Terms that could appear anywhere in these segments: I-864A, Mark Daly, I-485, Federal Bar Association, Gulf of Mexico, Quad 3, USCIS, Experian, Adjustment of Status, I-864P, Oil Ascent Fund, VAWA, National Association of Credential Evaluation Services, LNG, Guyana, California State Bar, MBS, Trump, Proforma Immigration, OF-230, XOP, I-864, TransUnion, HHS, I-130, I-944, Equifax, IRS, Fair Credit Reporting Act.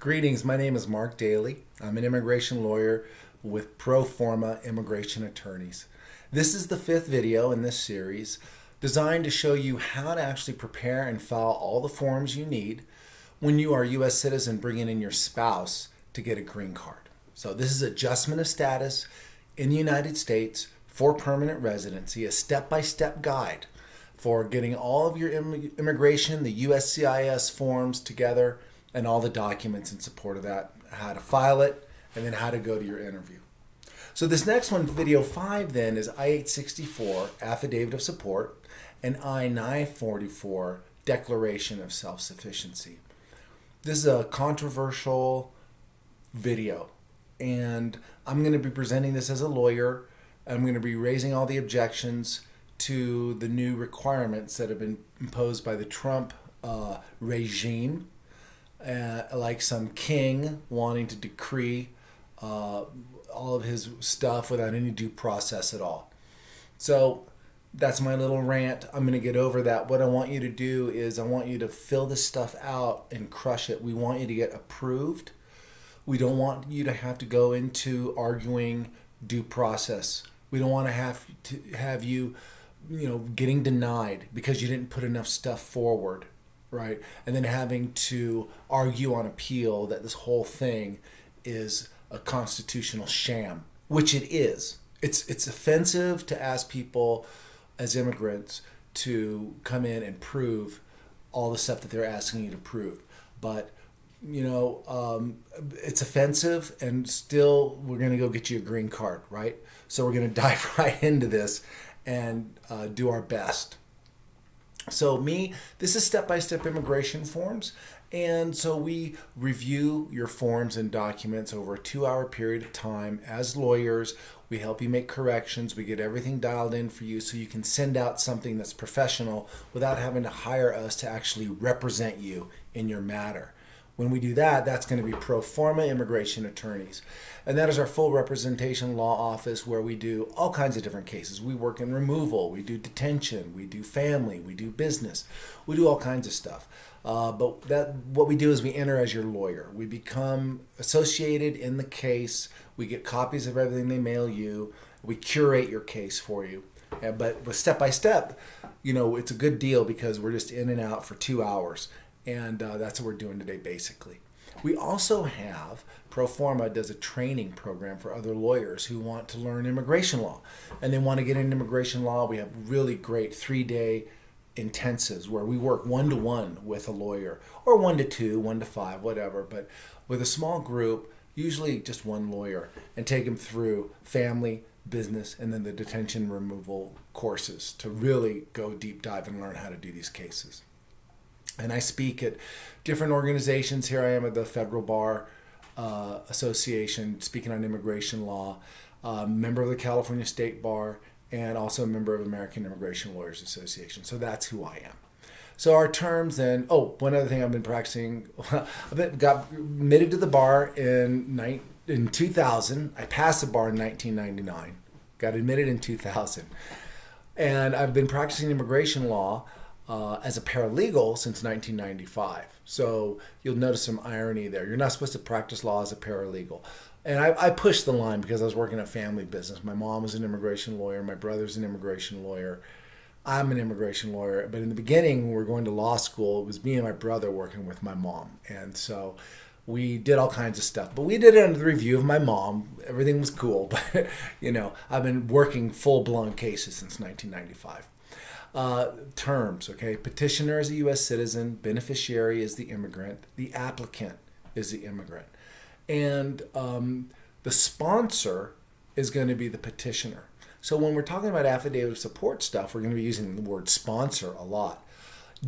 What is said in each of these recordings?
Greetings, my name is Mark Daly. I'm an immigration lawyer with Proforma Immigration Attorneys. This is the fifth video in this series designed to show you how to actually prepare and file all the forms you need when you are a U.S. citizen bringing in your spouse to get a green card. So this is adjustment of status in the United States for permanent residency, a step-by-step guide for getting all of your immigration, the USCIS forms together, and all the documents in support of that, how to file it, and then how to go to your interview. So this next one, video 5 then, is I-864, Affidavit of Support, and I-944, Declaration of Self-Sufficiency. This is a controversial video, and I'm going to be presenting this as a lawyer. I'm going to be raising all the objections to the new requirements that have been imposed by the Trump regime. Like some king wanting to decree all of his stuff without any due process at all. So that's my little rant. I'm going to get over that. What I want you to do is I want you to fill this stuff out and crush it. We want you to get approved. We don't want you to have to go into arguing due process. We don't want to have you getting denied because you didn't put enough stuff forward. Right, and then having to argue on appeal that this whole thing is a constitutional sham, which it is. It's offensive to ask people as immigrants to come in and prove all the stuff that they're asking you to prove. But, you know, it's offensive, and still we're going to go get you a green card, right? So we're going to dive right into this and do our best. So this is step-by-step immigration forms, and so we review your forms and documents over a 2-hour period of time as lawyers. We help you make corrections. We get everything dialed in for you so you can send out something that's professional without having to hire us to actually represent you in your matter. When we do that, that's going to be Proforma Immigration Attorneys. And that is our full representation law office where we do all kinds of different cases. We work in removal, we do detention, we do family, we do business, we do all kinds of stuff. But what we do is we enter as your lawyer. We become associated in the case. We get copies of everything they mail you. We curate your case for you. But with step-by-step, you know, it's a good deal because we're just in and out for 2 hours. And that's what we're doing today, basically. We also have, Proforma does a training program for other lawyers who want to learn immigration law. And they want to get into immigration law. We have really great 3-day intensives where we work one-to-one with a lawyer, or 1-to-2, 1-to-5, whatever, but with a small group, usually just one lawyer, and take them through family, business, and then the detention removal courses to really go deep dive and learn how to do these cases. And I speak at different organizations. Here I am at the Federal Bar Association speaking on immigration law, member of the California State Bar, and also a member of American Immigration Lawyers Association. So that's who I am. So our terms then, oh, one other thing I've been practicing. I got admitted to the bar in 2000. I passed the bar in 1999. Got admitted in 2000. And I've been practicing immigration law as a paralegal since 1995. So you'll notice some irony there. You're not supposed to practice law as a paralegal. And I pushed the line because I was working in a family business. My mom was an immigration lawyer. My brother's an immigration lawyer. I'm an immigration lawyer. But in the beginning, when we were going to law school, it was me and my brother working with my mom. And so we did all kinds of stuff. But we did it under the review of my mom. Everything was cool. But, you know, I've been working full-blown cases since 1995. Terms, okay? Petitioner is a U.S. citizen. Beneficiary is the immigrant. The applicant is the immigrant. And the sponsor is going to be the petitioner. So when we're talking about affidavit of support stuff, we're going to be using the word sponsor a lot.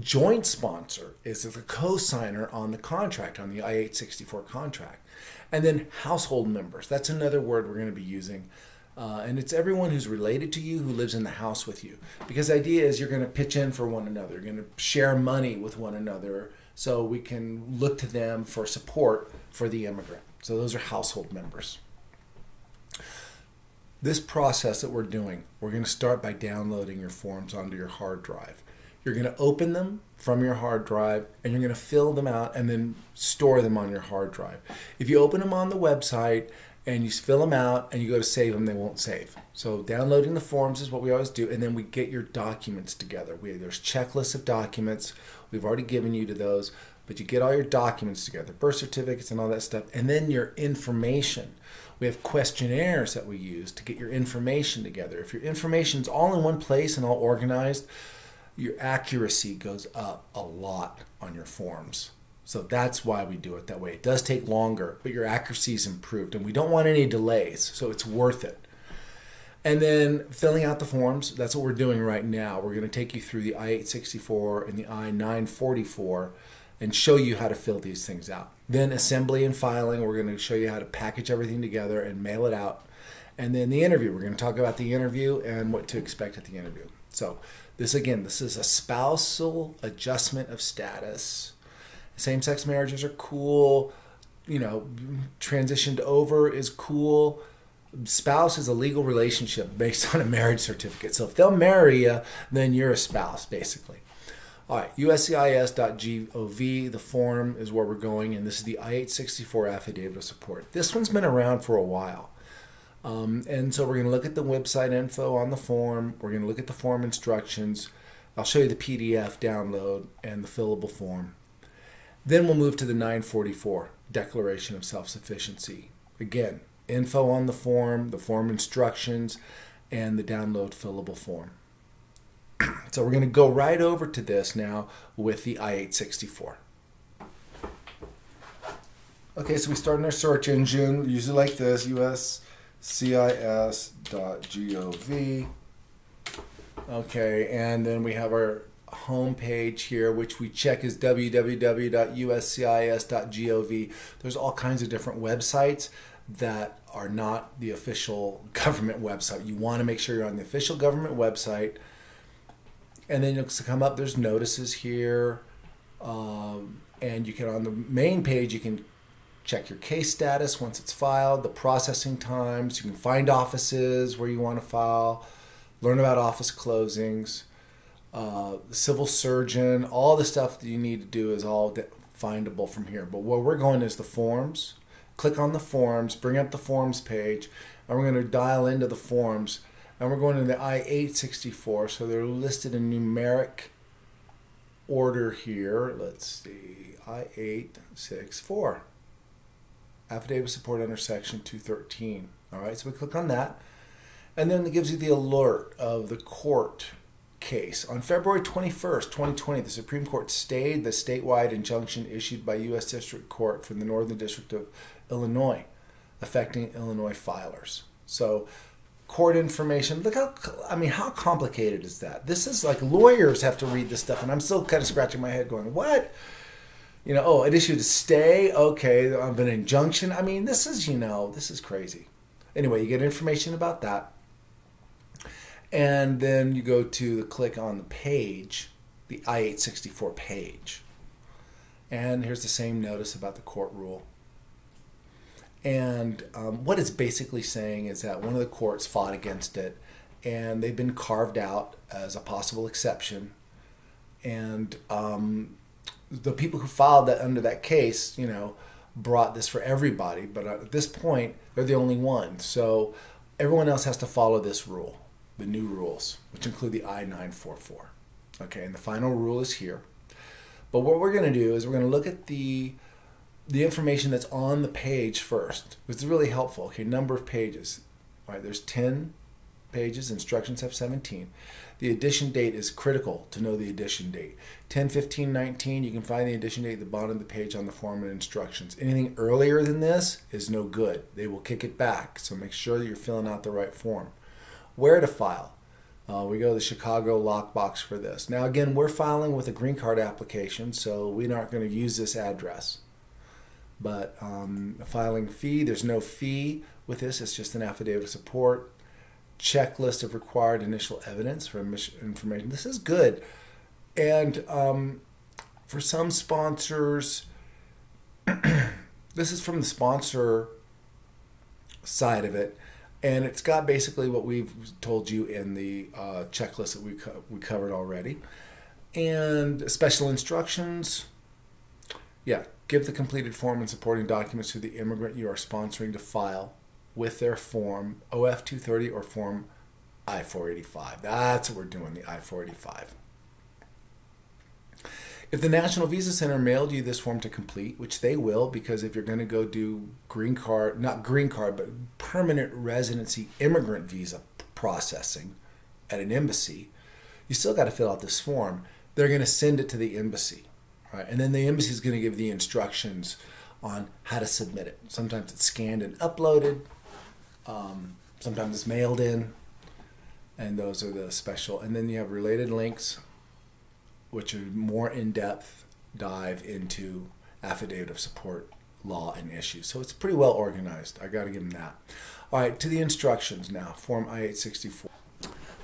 Joint sponsor is the co-signer on the contract, on the I-864 contract. And then household members. That's another word we're going to be using. And it's everyone who's related to you who lives in the house with you. Because the idea is you're going to pitch in for one another. You're going to share money with one another so we can look to them for support for the immigrant. So those are household members. This process that we're doing, we're going to start by downloading your forms onto your hard drive. You're going to open them from your hard drive, and you're going to fill them out and then store them on your hard drive. If you open them on the website and you fill them out and you go to save them, they won't save. So downloading the forms is what we always do, and then we get your documents together. There's checklists of documents. We've already given you to those, but you get all your documents together, birth certificates and all that stuff, and then your information. We have questionnaires that we use to get your information together. If your information's all in one place and all organized, your accuracy goes up a lot on your forms. So that's why we do it that way. It does take longer, but your accuracy is improved, and we don't want any delays, so it's worth it. And then filling out the forms, that's what we're doing right now. We're going to take you through the I-864 and the I-944 and show you how to fill these things out. Then assembly and filing, we're going to show you how to package everything together and mail it out. And then the interview, we're going to talk about the interview and what to expect at the interview. So this, again, this is a spousal adjustment of status. Same-sex marriages are cool. You know, transitioned over is cool. Spouse is a legal relationship based on a marriage certificate. So if they'll marry you, then you're a spouse, basically. All right, USCIS.gov, the form is where we're going, and this is the I-864 Affidavit of Support. This one's been around for a while. And so we're going to look at the website info on the form. We're going to look at the form instructions. I'll show you the PDF download and the fillable form. Then we'll move to the 944, Declaration of Self-Sufficiency. Again, info on the form instructions, and the download fillable form. So we're going to go right over to this now with the I-864. Okay, so we start in our search engine, usually like this, USCIS.gov. Okay, and then we have our home page here, which we check is www.uscis.gov. There's all kinds of different websites that are not the official government website. You want to make sure you're on the official government website. And then you'll come up, there's notices here, and you can, on the main page, you can check your case status once it's filed, the processing times, you can find offices where you want to file, learn about office closings, civil surgeon, all the stuff that you need to do is all findable from here. But where we're going is the forms. Click on the forms, bring up the forms page, and we're going to dial into the forms. And we're going to the I-864, so they're listed in numeric order here. Let's see, I-864, Affidavit of Support under Section 213. All right, so we click on that. And then it gives you the alert of the court case. On February 21st, 2020, the Supreme Court stayed the statewide injunction issued by U.S. District Court from the Northern District of Illinois, affecting Illinois filers. So court information, look how, I mean, how complicated is that? This is like lawyers have to read this stuff, and I'm still kind of scratching my head going, what? You know, oh, it issued a stay, okay, of an injunction. I mean, this is, you know, this is crazy. Anyway, you get information about that. And then you go to the click on the page, the I-864 page. And here's the same notice about the court rule. And what it's basically saying is that one of the courts fought against it, and they've been carved out as a possible exception. And the people who filed that under that case, you know, brought this for everybody. But at this point, they're the only one. So everyone else has to follow this rule, the new rules, which include the I-944. Okay, and the final rule is here. But what we're going to do is we're going to look at the information that's on the page first, which is really helpful. Okay, number of pages. All right, there's 10 pages. Instructions have 17. The edition date is critical to know the edition date. 10, 15, 19, you can find the edition date at the bottom of the page on the form and instructions. Anything earlier than this is no good. They will kick it back, so make sure that you're filling out the right form. Where to file. We go to the Chicago lockbox for this. Now, again, we're filing with a green card application, so we're not going to use this address. But the filing fee, there's no fee with this. It's just an affidavit of support. Checklist of required initial evidence for information. This is good. And for some sponsors, this is from the sponsor side of it. And it's got basically what we've told you in the checklist that we covered already. and special instructions. Yeah, give the completed form and supporting documents to the immigrant you are sponsoring to file with their form OF-230 or form I-485. That's what we're doing, the I-485. If the National Visa Center mailed you this form to complete, which they will, because if you're going to go do green card, not green card, but permanent residency immigrant visa processing at an embassy, you still got to fill out this form. They're going to send it to the embassy, right? And then the embassy is going to give the instructions on how to submit it. Sometimes it's scanned and uploaded. Sometimes it's mailed in. And those are the special. And then you have related links, which are more in-depth dive into affidavit of support, law, and issues. So it's pretty well organized. I gotta give them that. All right, to the instructions now, form I-864.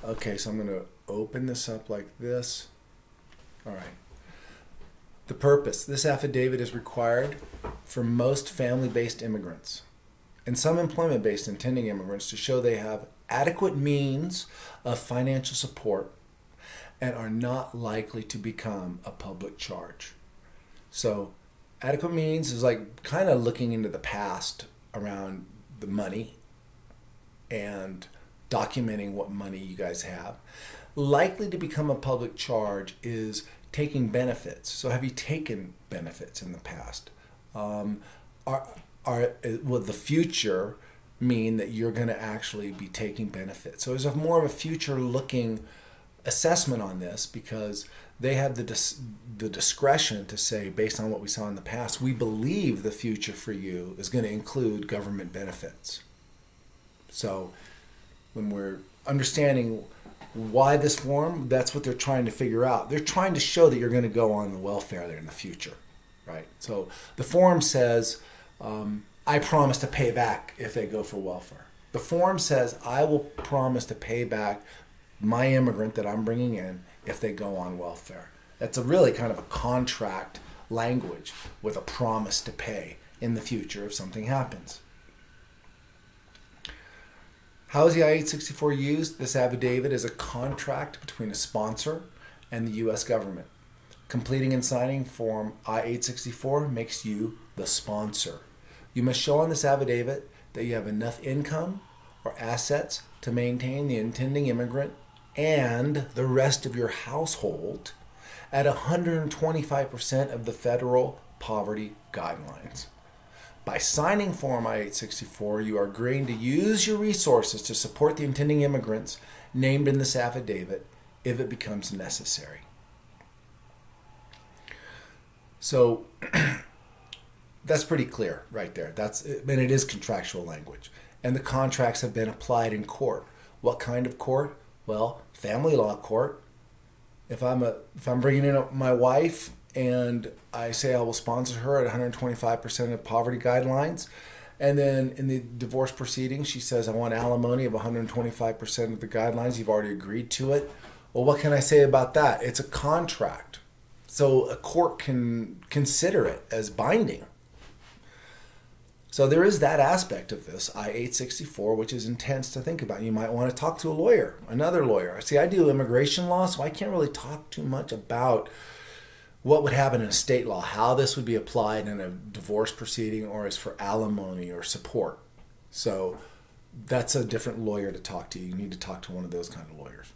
Okay, so I'm gonna open this up like this. All right, the purpose. This affidavit is required for most family-based immigrants and some employment-based intending immigrants to show they have adequate means of financial support and are not likely to become a public charge. So adequate means is like kind of looking into the past around the money and documenting what money you guys have. Likely to become a public charge is taking benefits. So have you taken benefits in the past? Will the future mean that you're going to actually be taking benefits? So it's more of a future looking assessment on this, because they have the discretion to say, based on what we saw in the past, we believe the future for you is going to include government benefits. So when we're understanding why this form, that's what they're trying to figure out. They're trying to show that you're going to go on the welfare there in the future, right? So the form says, I promise to pay back if they go for welfare. The form says, I will promise to pay back my immigrant that I'm bringing in if they go on welfare. That's a really kind of a contract language with a promise to pay in the future if something happens. How is the I-864 used? This affidavit is a contract between a sponsor and the U.S. government. Completing and signing form I-864 makes you the sponsor. You must show on this affidavit that you have enough income or assets to maintain the intending immigrant and the rest of your household at 125% of the federal poverty guidelines. By signing form I-864, you are agreeing to use your resources to support the intending immigrants named in this affidavit if it becomes necessary. So that's pretty clear right there. And it is contractual language. And the contracts have been applied in court. What kind of court? Well, family law court. If I'm bringing in my wife and I say I will sponsor her at 125% of poverty guidelines, and then in the divorce proceeding she says I want alimony of 125% of the guidelines, you've already agreed to it. Well, what can I say about that? It's a contract. So a court can consider it as binding. So there is that aspect of this I-864, which is intense to think about. You might want to talk to a lawyer, another lawyer. See, I do immigration law, so I can't really talk too much about what would happen in state law, how this would be applied in a divorce proceeding or as for alimony or support. So that's a different lawyer to talk to. You need to talk to one of those kind of lawyers.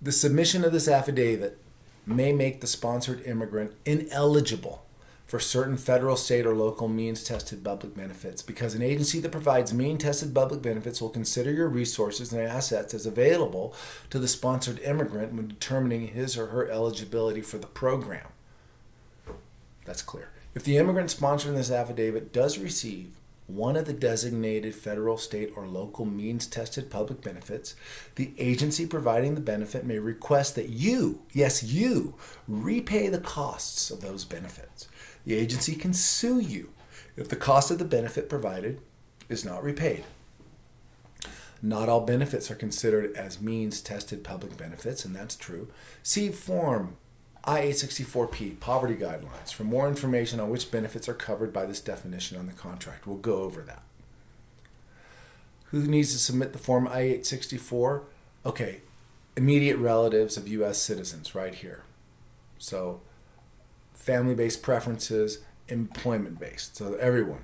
The submission of this affidavit may make the sponsored immigrant ineligible for certain federal, state, or local means-tested public benefits, because an agency that provides means-tested public benefits will consider your resources and assets as available to the sponsored immigrant when determining his or her eligibility for the program. That's clear. If the immigrant sponsoring this affidavit does receive one of the designated federal, state, or local means-tested public benefits, the agency providing the benefit may request that you, yes, you, repay the costs of those benefits. The agency can sue you if the cost of the benefit provided is not repaid. Not all benefits are considered as means-tested public benefits, and that's true. See form I-864P, Poverty Guidelines, for more information on which benefits are covered by this definition on the contract. We'll go over that. Who needs to submit the form I-864? Okay, immediate relatives of U.S. citizens right here. So family-based preferences, employment-based, so everyone.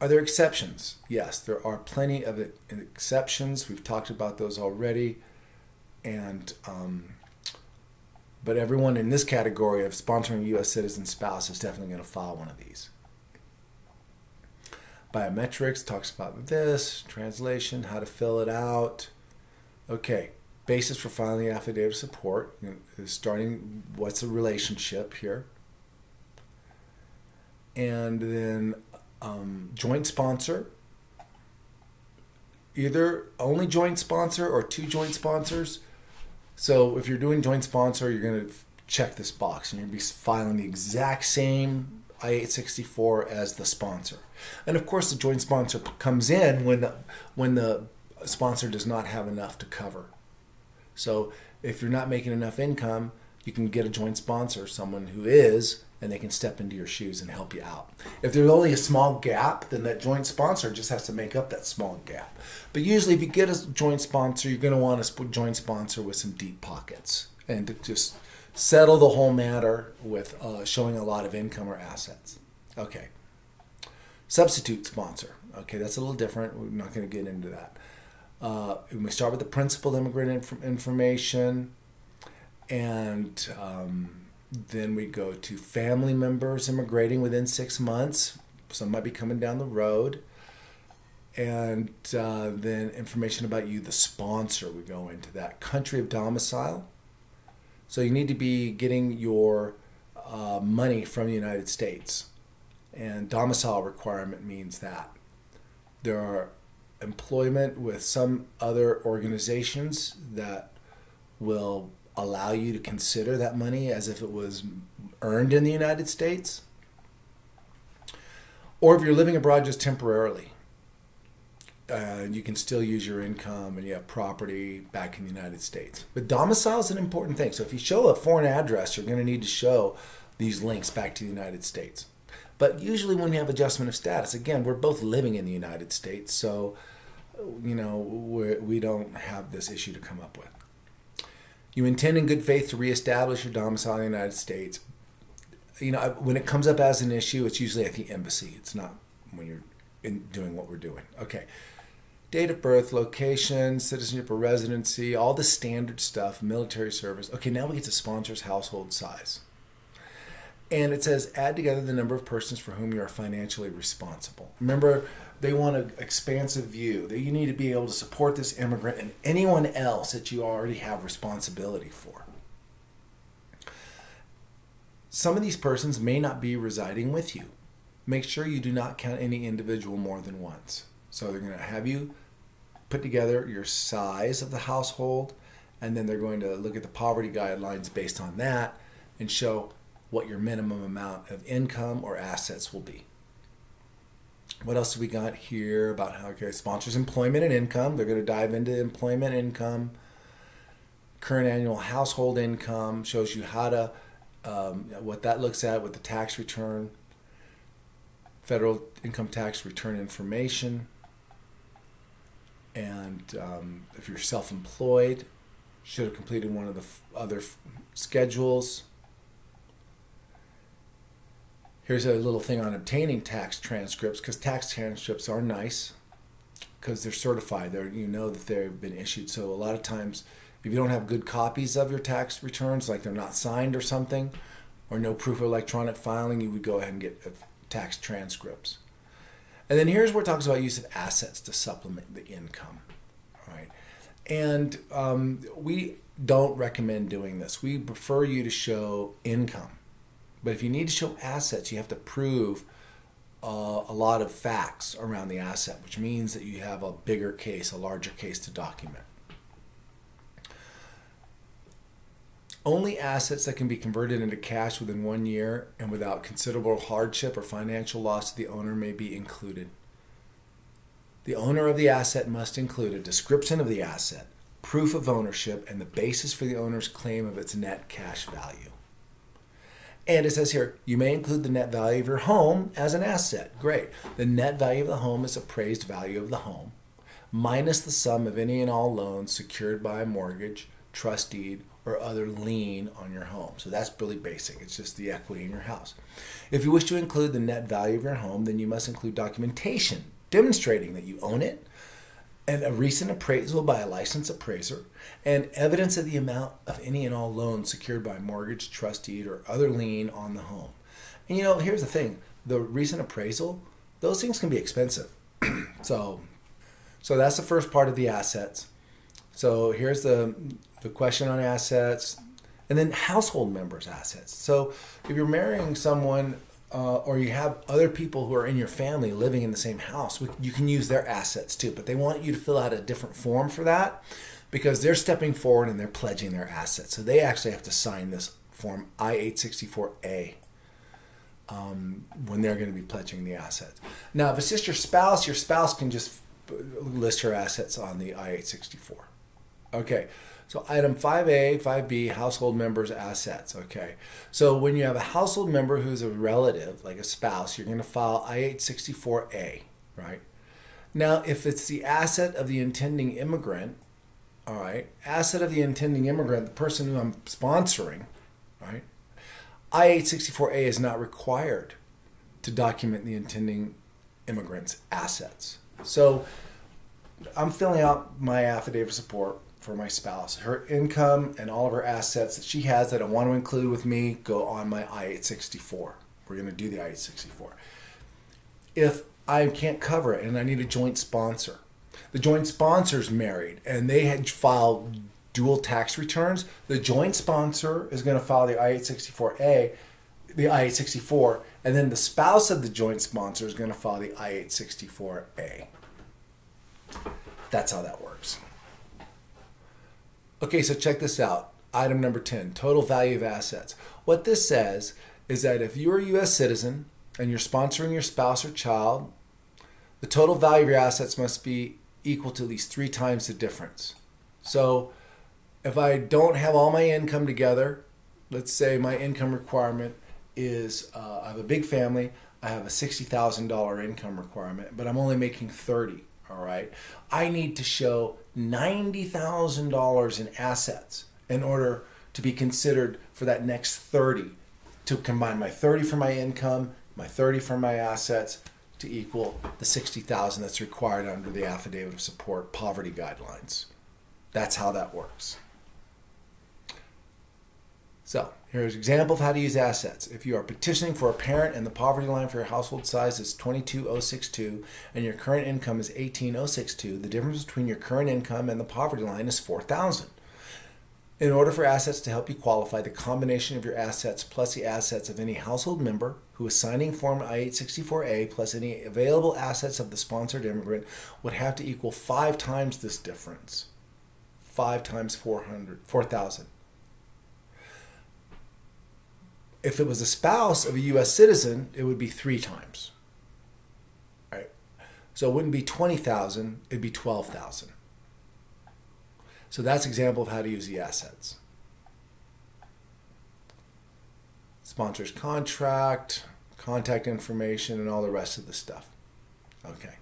Are there exceptions? Yes, there are plenty of exceptions. We've talked about those already. And but everyone in this category of sponsoring a U.S. citizen spouse is definitely going to file one of these. Biometrics talks about this, translation, how to fill it out. Okay, basis for filing the affidavit of support, starting what's the relationship here. And then joint sponsor, either only joint sponsor or two joint sponsors. So if you're doing joint sponsor, you're going to check this box and you're going to be filing the exact same I-864 as the sponsor. And of course the joint sponsor comes in when the sponsor does not have enough to cover. So if you're not making enough income, you can get a joint sponsor, someone who is, and they can step into your shoes and help you out. If there's only a small gap, then that joint sponsor just has to make up that small gap. But usually if you get a joint sponsor, you're going to want a joint sponsor with some deep pockets and to just settle the whole matter with showing a lot of income or assets. Okay. Substitute sponsor. Okay, that's a little different. We're not going to get into that. We start with the principal immigrant information, and then we go to family members immigrating within 6 months. Some might be coming down the road. And then information about you, the sponsor, we go into that. Country of domicile. So you need to be getting your money from the United States. And domicile requirement means that. There are employment with some other organizations that will allow you to consider that money as if it was earned in the United States. Or if you're living abroad just temporarily, you can still use your income and you have property back in the United States. But domicile is an important thing. So if you show a foreign address, you're going to need to show these links back to the United States. But usually when you have adjustment of status, again, we're both living in the United States, so you know, we don't have this issue to come up with. You intend in good faith to reestablish your domicile in the United States. You know, when it comes up as an issue, it's usually at the embassy. It's not when you're doing what we're doing. Okay. Date of birth, location, citizenship or residency, all the standard stuff, military service. Okay, now we get to sponsor's household size. And it says, add together the number of persons for whom you are financially responsible. Remember, they want an expansive view. You need to be able to support this immigrant and anyone else that you already have responsibility for. Some of these persons may not be residing with you. Make sure you do not count any individual more than once. So they're going to have you put together your size of the household, and then they're going to look at the poverty guidelines based on that and show what your minimum amount of income or assets will be. What else do we got here about how, okay, sponsors employment and income. They're going to dive into employment income. Current annual household income shows you how to, what that looks at with the tax return, federal income tax return information. And if you're self-employed, should have completed one of the other schedules. Here's a little thing on obtaining tax transcripts, because tax transcripts are nice because they're certified. You know that they've been issued. So a lot of times, if you don't have good copies of your tax returns, like they're not signed or something, or no proof of electronic filing, you would go ahead and get tax transcripts. And then here's where it talks about use of assets to supplement the income. All right. And we don't recommend doing this. We prefer you to show income. But if you need to show assets, you have to prove a lot of facts around the asset, which means that you have a bigger case, a larger case to document. Only assets that can be converted into cash within 1 year and without considerable hardship or financial loss to the owner may be included. The owner of the asset must include a description of the asset, proof of ownership, and the basis for the owner's claim of its net cash value. And it says here, you may include the net value of your home as an asset. Great. The net value of the home is appraised value of the home minus the sum of any and all loans secured by a mortgage, trust deed, or other lien on your home. So that's really basic. It's just the equity in your house. If you wish to include the net value of your home, then you must include documentation demonstrating that you own it, and a recent appraisal by a licensed appraiser, and evidence of the amount of any and all loans secured by mortgage, trust deed, or other lien on the home. And you know, here's the thing, the recent appraisal, those things can be expensive. So that's the first part of the assets. So here's the question on assets, and then household members' assets. So if you're marrying someone, or you have other people who are in your family living in the same house, you can use their assets too, but they want you to fill out a different form for that because they're stepping forward and they're pledging their assets. So they actually have to sign this form I-864A when they're going to be pledging the assets. Now, if it's just your spouse can just list her assets on the I-864. Okay. So item 5A, 5B, household members' assets, okay. So when you have a household member who's a relative, like a spouse, you're gonna file I-864A, right? Now, if it's the asset of the intending immigrant, all right, asset of the intending immigrant, the person who I'm sponsoring, right? I-864A is not required to document the intending immigrant's assets. So I'm filling out my affidavit of support for my spouse. Her income and all of her assets that she has that I want to include with me go on my I-864. We're going to do the I-864. If I can't cover it and I need a joint sponsor, the joint sponsor's married and they had filed dual tax returns, the joint sponsor is going to file the I-864A, the I-864, and then the spouse of the joint sponsor is going to file the I-864A. That's how that works. Okay, so check this out. Item number 10, total value of assets. What this says is that if you're a U.S. citizen and you're sponsoring your spouse or child, the total value of your assets must be equal to at least 3 times the difference. So if I don't have all my income together, let's say my income requirement is, I have a big family, I have a $60,000 income requirement, but I'm only making $30,000. All right, I need to show $90,000 in assets in order to be considered for that next 30, to combine my 30 for my income, my 30 for my assets to equal the 60,000 that's required under the affidavit of support poverty guidelines. That's how that works. So here's an example of how to use assets. If you are petitioning for a parent and the poverty line for your household size is 22,062 and your current income is 18,062, the difference between your current income and the poverty line is 4,000. In order for assets to help you qualify, the combination of your assets plus the assets of any household member who is signing form I-864A plus any available assets of the sponsored immigrant would have to equal 5 times this difference. 5 times 4,000. If it was a spouse of a U.S. citizen, it would be 3 times. All right. So it wouldn't be 20,000, it'd be 12,000. So that's an example of how to use the assets. Sponsor's contract, contact information, and all the rest of the stuff. Okay.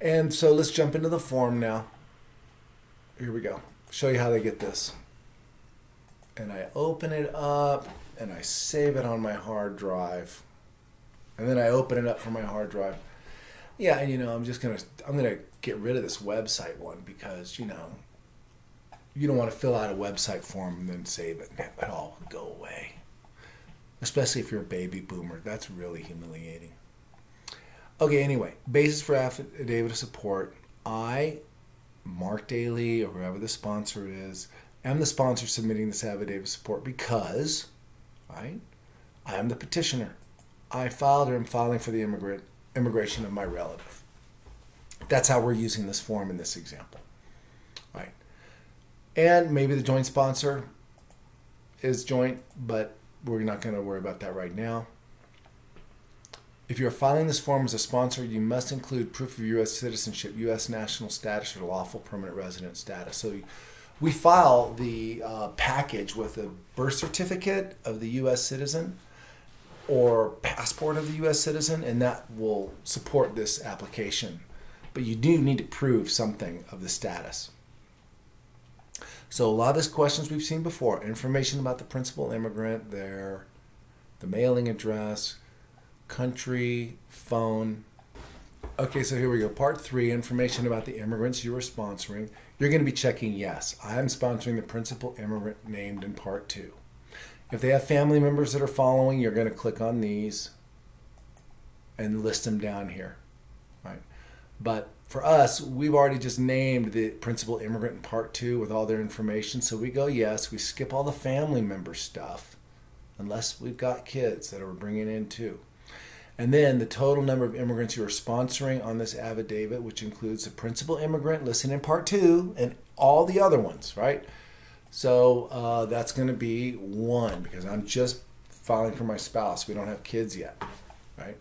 And so let's jump into the form now. Here we go. Show you how they get this. And I open it up and I save it on my hard drive. And then I open it up from my hard drive. Yeah, and you know, I'm gonna get rid of this website one because, you know, you don't want to fill out a website form and then save it. It all will go away. Especially if you're a baby boomer. That's really humiliating. Okay, anyway, basis for affidavit of support. I, Mark Daly, or whoever the sponsor is, I'm the sponsor submitting this affidavit of support because, right, I am the petitioner. I filed or am filing for the immigration of my relative. That's how we're using this form in this example, right? And maybe the joint sponsor is joint, but we're not going to worry about that right now. If you're filing this form as a sponsor, you must include proof of U.S. citizenship, U.S. national status, or lawful permanent resident status. So we file the package with a birth certificate of the U.S. citizen or passport of the U.S. citizen, and that will support this application. But you do need to prove something of the status. So a lot of these questions we've seen before, information about the principal immigrant, their the mailing address, country, phone. Okay, so here we go. Part 3, information about the immigrants you are sponsoring. You're going to be checking yes. I'm sponsoring the principal immigrant named in Part 2. If they have family members that are following, you're going to click on these and list them down here. Right? But for us, we've already just named the principal immigrant in Part 2 with all their information. So we go yes. We skip all the family member stuff, unless we've got kids that we're bringing in too. And then the total number of immigrants you are sponsoring on this affidavit, which includes the principal immigrant listed in Part 2 and all the other ones, right? So that's going to be 1 because I'm just filing for my spouse. We don't have kids yet, right?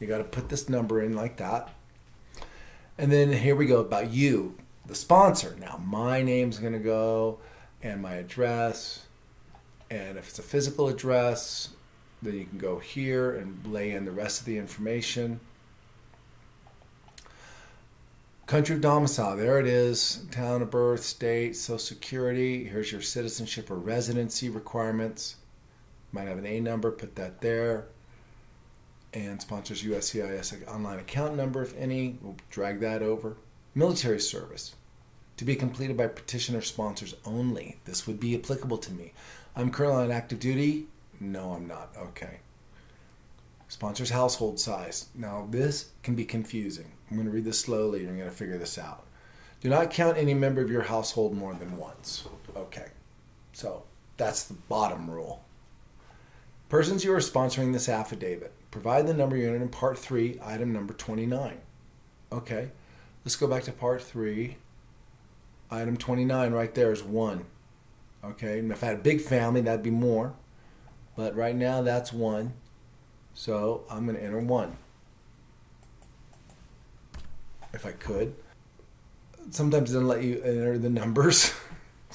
You got to put this number in like that. And then here we go about you, the sponsor. Now my name's going to go and my address. And if it's a physical address, then you can go here and lay in the rest of the information. Country of domicile, there it is. Town of birth, state, Social Security. Here's your citizenship or residency requirements. Might have an A number, put that there. And sponsors USCIS online account number, if any. We'll drag that over. Military service, to be completed by petitioner sponsors only. This would be applicable to me. I'm currently on active duty. No, I'm not. Okay. Sponsor's household size. Now, this can be confusing. I'm going to read this slowly and you're going to figure this out. Do not count any member of your household more than once. Okay. So that's the bottom rule. Persons you are sponsoring this affidavit. Provide the number unit in Part 3, item number 29. Okay. Let's go back to Part 3. Item 29 right there is 1. Okay, and if I had a big family, that'd be more. But right now, that's 1. So I'm going to enter 1. If I could. Sometimes it doesn't let you enter the numbers,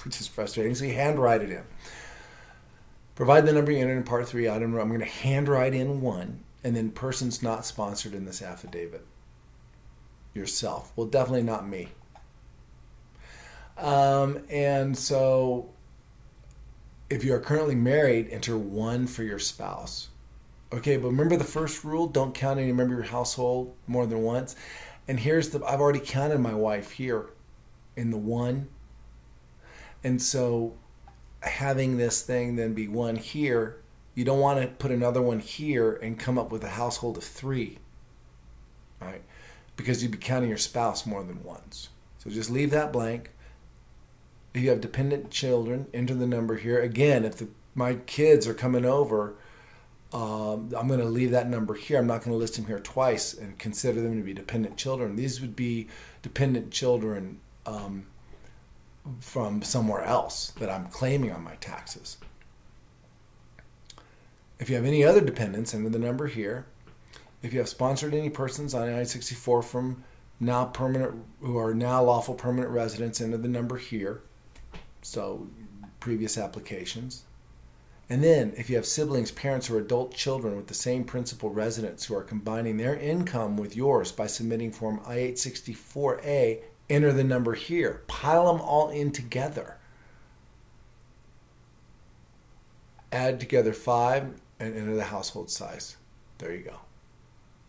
which is frustrating. So you handwrite it in. Provide the number you entered in Part 3. Item. I'm going to handwrite in 1. And then persons not sponsored in this affidavit. Yourself. Well, definitely not me. And so if you are currently married, enter 1 for your spouse. Okay, but remember the first rule, don't count any member of your household more than once. And here's the, I've already counted my wife here in the 1. And so having this thing then be 1 here, you don't want to put another 1 here and come up with a household of 3, right? Because you'd be counting your spouse more than once. So just leave that blank. If you have dependent children, enter the number here. Again, if my kids are coming over, I'm going to leave that number here. I'm not going to list them here twice and consider them to be dependent children. These would be dependent children from somewhere else that I'm claiming on my taxes. If you have any other dependents, enter the number here. If you have sponsored any persons on I-864 from now permanent, who are now lawful permanent residents, enter the number here. So previous applications. And then if you have siblings, parents, or adult children with the same principal residents who are combining their income with yours by submitting form I-864A, enter the number here. Pile them all in together. Add together 5 and enter the household size. There you go.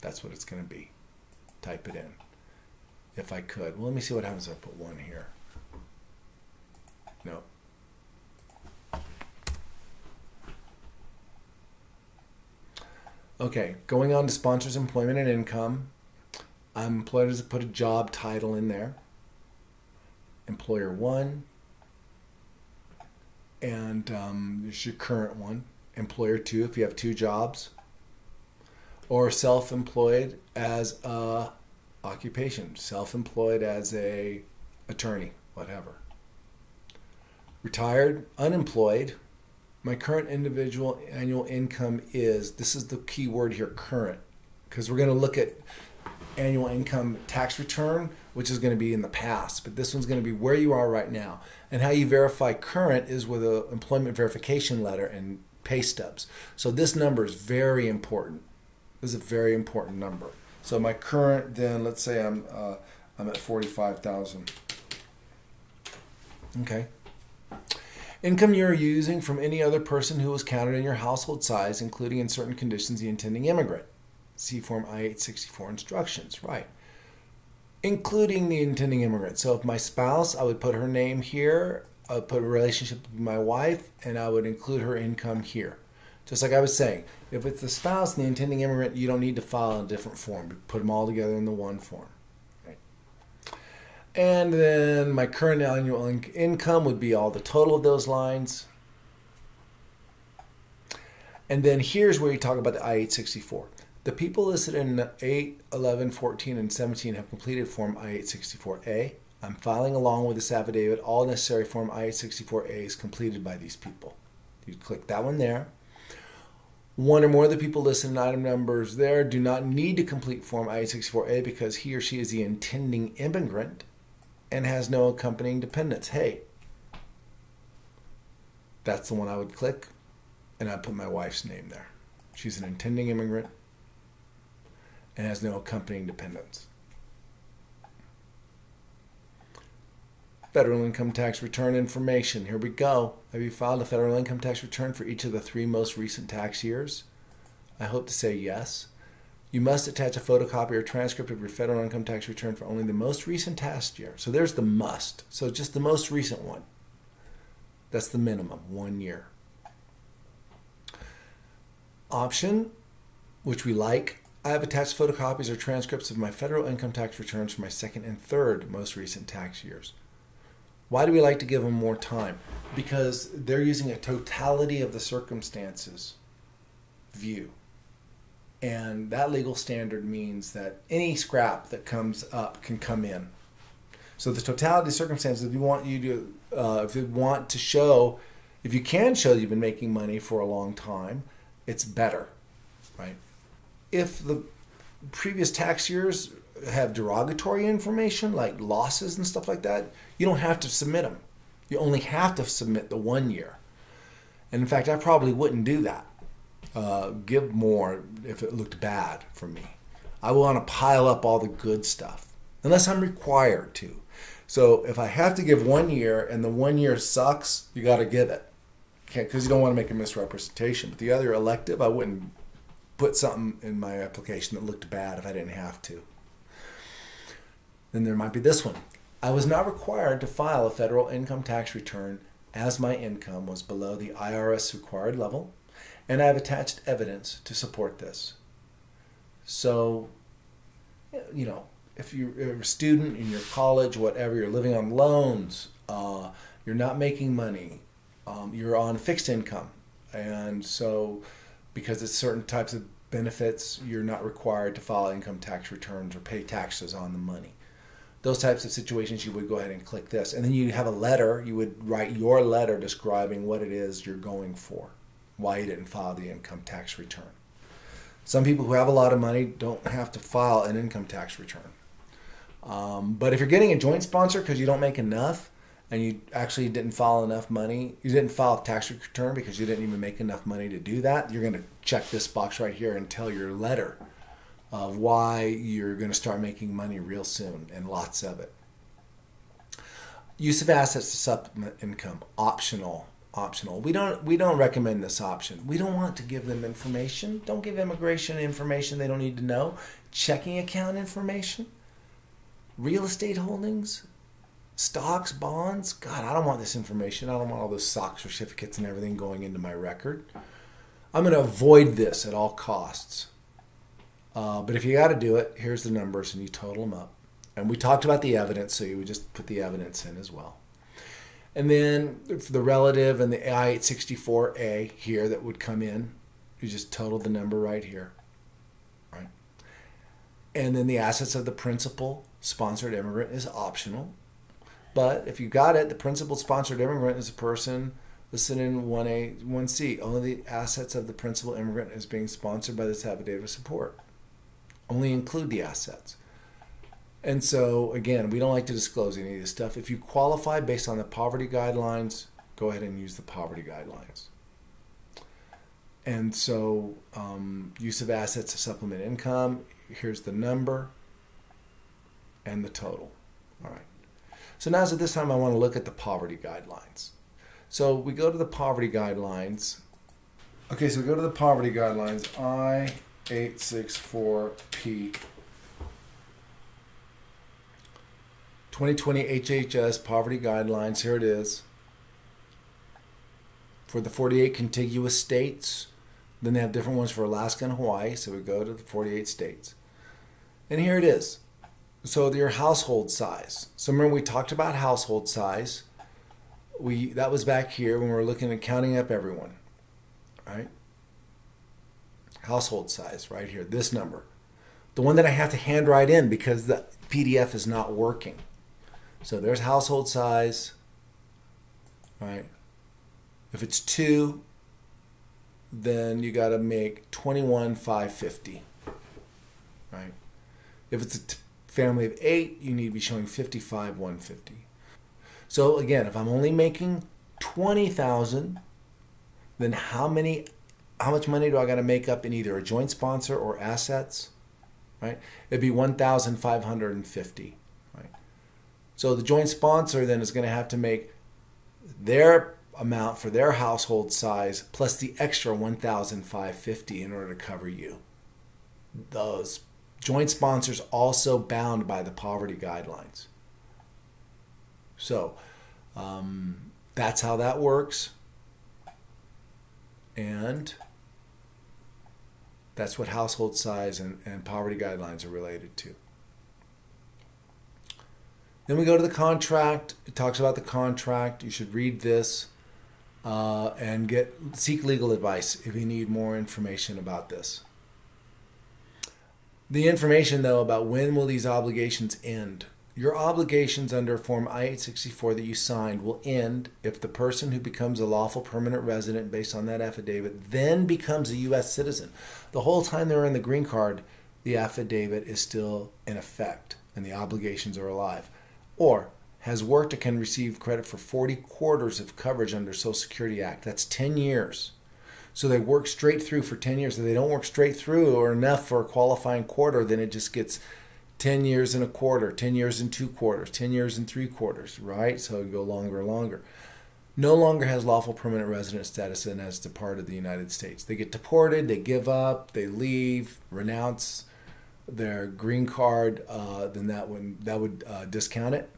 That's what it's going to be. Type it in. If I could. Well, let me see what happens if I put 1 here. No. Okay, going on to sponsors' employment and income. I'm employed to put a job title in there. Employer 1. And there's your current one. Employer 2 if you have 2 jobs. Or self-employed as a occupation. Self-employed as a attorney, whatever. Retired, unemployed. My current individual annual income is, this is the key word here, current, because we're going to look at annual income tax return, which is going to be in the past, but this one's going to be where you are right now. And how you verify current is with an employment verification letter and pay stubs. So this number is very important. This is a very important number. So my current then, let's say I'm at $45,000. Okay. Income you are using from any other person who is counted in your household size, including in certain conditions the intending immigrant. See Form I-864 instructions, right. Including the intending immigrant. So if my spouse, I would put her name here, I would put a relationship with my wife, and I would include her income here. Just like I was saying, if it's the spouse and the intending immigrant, you don't need to file a different form. You put them all together in the one form. Right? And then my current annual income would be all the total of those lines. And then here's where you talk about the I-864. The people listed in 8, 11, 14, and 17 have completed Form I-864A. I'm filing along with this affidavit. All necessary Form I-864A is completed by these people. You click that one there. One or more of the people listed in item numbers there do not need to complete Form I-864A because he or she is the intending immigrant and has no accompanying dependents. Hey, that's the one I would click, and I'd put my wife's name there. She's an intending immigrant and has no accompanying dependents. Federal income tax return information. Here we go. Have you filed a federal income tax return for each of the 3 most recent tax years? I hope to say yes. You must attach a photocopy or transcript of your federal income tax return for only the most recent tax year. So there's the must. So just the most recent one. That's the minimum, 1 year. Option, which we like. I have attached photocopies or transcripts of my federal income tax returns for my 2nd and 3rd most recent tax years. Why do we like to give them more time? Because they're using a totality of the circumstances view. And that legal standard means that any scrap that comes up can come in. So the totality of circumstances, if you can show you've been making money for a long time, it's better, right? If the previous tax years have derogatory information like losses and stuff like that, you don't have to submit them. You only have to submit the 1 year. And in fact, I probably wouldn't do that. Give more if it looked bad for me. I want to pile up all the good stuff, unless I'm required to. So if I have to give 1 year and the 1 year sucks, you got to give it. Because you don't want to make a misrepresentation. But the other elective, I wouldn't put something in my application that looked bad if I didn't have to. Then there might be this one. I was not required to file a federal income tax return as my income was below the IRS required level, and I have attached evidence to support this. So, you know, if you're a student in your college, whatever, you're living on loans, you're not making money, you're on fixed income, and so because it's certain types of benefits, you're not required to file income tax returns or pay taxes on the money. Those types of situations, you would go ahead and click this. And then you have a letter. You would write your letter describing what it is you're going for, why you didn't file the income tax return. Some people who have a lot of money don't have to file an income tax return. But if you're getting a joint sponsor because you don't make enough and you actually didn't file enough money, you didn't file a tax return because you didn't even make enough money to do that, you're going to check this box right here and tell your letter of why you're going to start making money real soon, and lots of it. Use of assets to supplement income, optional. We don't recommend this option. We don't want to give them information. Don't give immigration information they don't need to know. Checking account information, real estate holdings, stocks, bonds. God, I don't want this information. I don't want all those stock certificates and everything going into my record. I'm going to avoid this at all costs. But if you got to do it, here's the numbers, and you total them up. And we talked about the evidence, so you would just put the evidence in as well. And then for the relative and the I-864A here that would come in, you just total the number right here. Right? And then the assets of the principal sponsored immigrant is optional. But if you got it, the principal sponsored immigrant is a person listed in 1A, 1C. Only the assets of the principal immigrant is being sponsored by this affidavit of support. Only include the assets. And so, again, we don't like to disclose any of this stuff. If you qualify based on the poverty guidelines, go ahead and use the poverty guidelines. And so, use of assets to supplement income. Here's the number and the total. All right. So now at this time, I want to look at the poverty guidelines. So we go to the poverty guidelines. Okay, so we go to the poverty guidelines, I-864P. 2020 HHS poverty guidelines, here it is. For the 48 contiguous states, then they have different ones for Alaska and Hawaii, so we go to the 48 states. And here it is. So your household size. So remember we talked about household size. That was back here when we were looking at counting up everyone, right? Household size right here, this number. The one that I have to handwrite in because the PDF is not working. So there's household size, right? If it's 2, then you got to make 21,550, right? If it's a family of 8, you need to be showing 55,150. So again, if I'm only making 20,000, then how much money do I got to make up in either a joint sponsor or assets? Right? It'd be 1,550, right? So the joint sponsor then is going to have to make their amount for their household size plus the extra 1,550 in order to cover you. Those joint sponsors also bound by the poverty guidelines. So that's how that works, and that's what household size and poverty guidelines are related to. Then we go to the contract. It talks about the contract. You should read this and seek legal advice if you need more information about this. The information, though, about when will these obligations end. Your obligations under Form I-864 that you signed will end if the person who becomes a lawful permanent resident based on that affidavit then becomes a U.S. citizen. The whole time they're in the green card, the affidavit is still in effect and the obligations are alive. Or has worked or can receive credit for 40 quarters of coverage under Social Security Act. That's 10 years. So they work straight through for 10 years. If they don't work straight through or enough for a qualifying quarter, then it just gets 10 years and a quarter, 10 years and 2 quarters, 10 years and 3 quarters, right? So it would go longer and longer. No longer has lawful permanent resident status and has departed the United States. They get deported, they give up, they leave, renounce their green card, then that would discount it.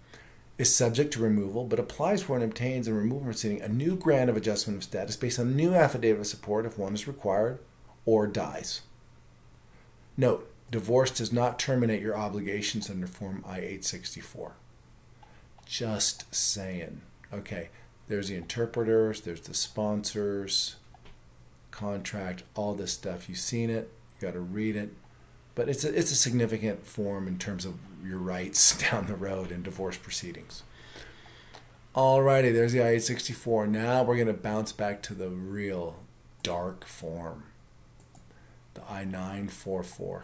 Is subject to removal, but applies for and obtains in removal proceeding a new grant of adjustment of status based on a new affidavit of support if one is required, or dies. Note. Divorce does not terminate your obligations under Form I-864. Just saying. Okay, there's the interpreters, there's the sponsors, contract, all this stuff. You've seen it, you got to read it. But it's a significant form in terms of your rights down the road in divorce proceedings. Alrighty, there's the I-864. Now we're going to bounce back to the real dark form, the I-944.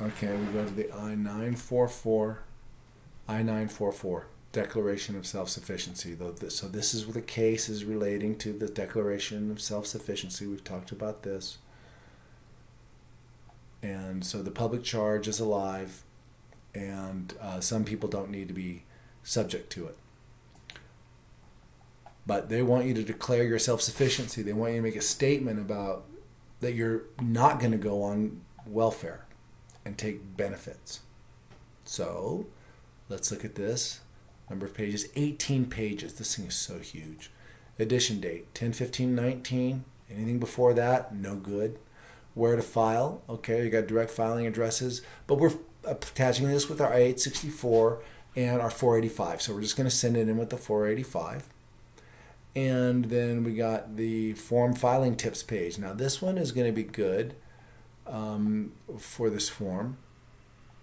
Okay, we go to the I-944 Declaration of Self-Sufficiency. So this is where the case is relating to the Declaration of Self-Sufficiency. We've talked about this. And so the public charge is alive, and some people don't need to be subject to it. But they want you to declare your self-sufficiency. They want you to make a statement about that you're not going to go on welfare and take benefits. So let's look at this. Number of pages, 18 pages. This thing is so huge. Edition date, 10/15/19. Anything before that, no good. Where to file, okay, you got direct filing addresses, but we're attaching this with our I-864 and our 485. So we're just going to send it in with the 485. And then we got the form filing tips page. Now this one is going to be good for this form,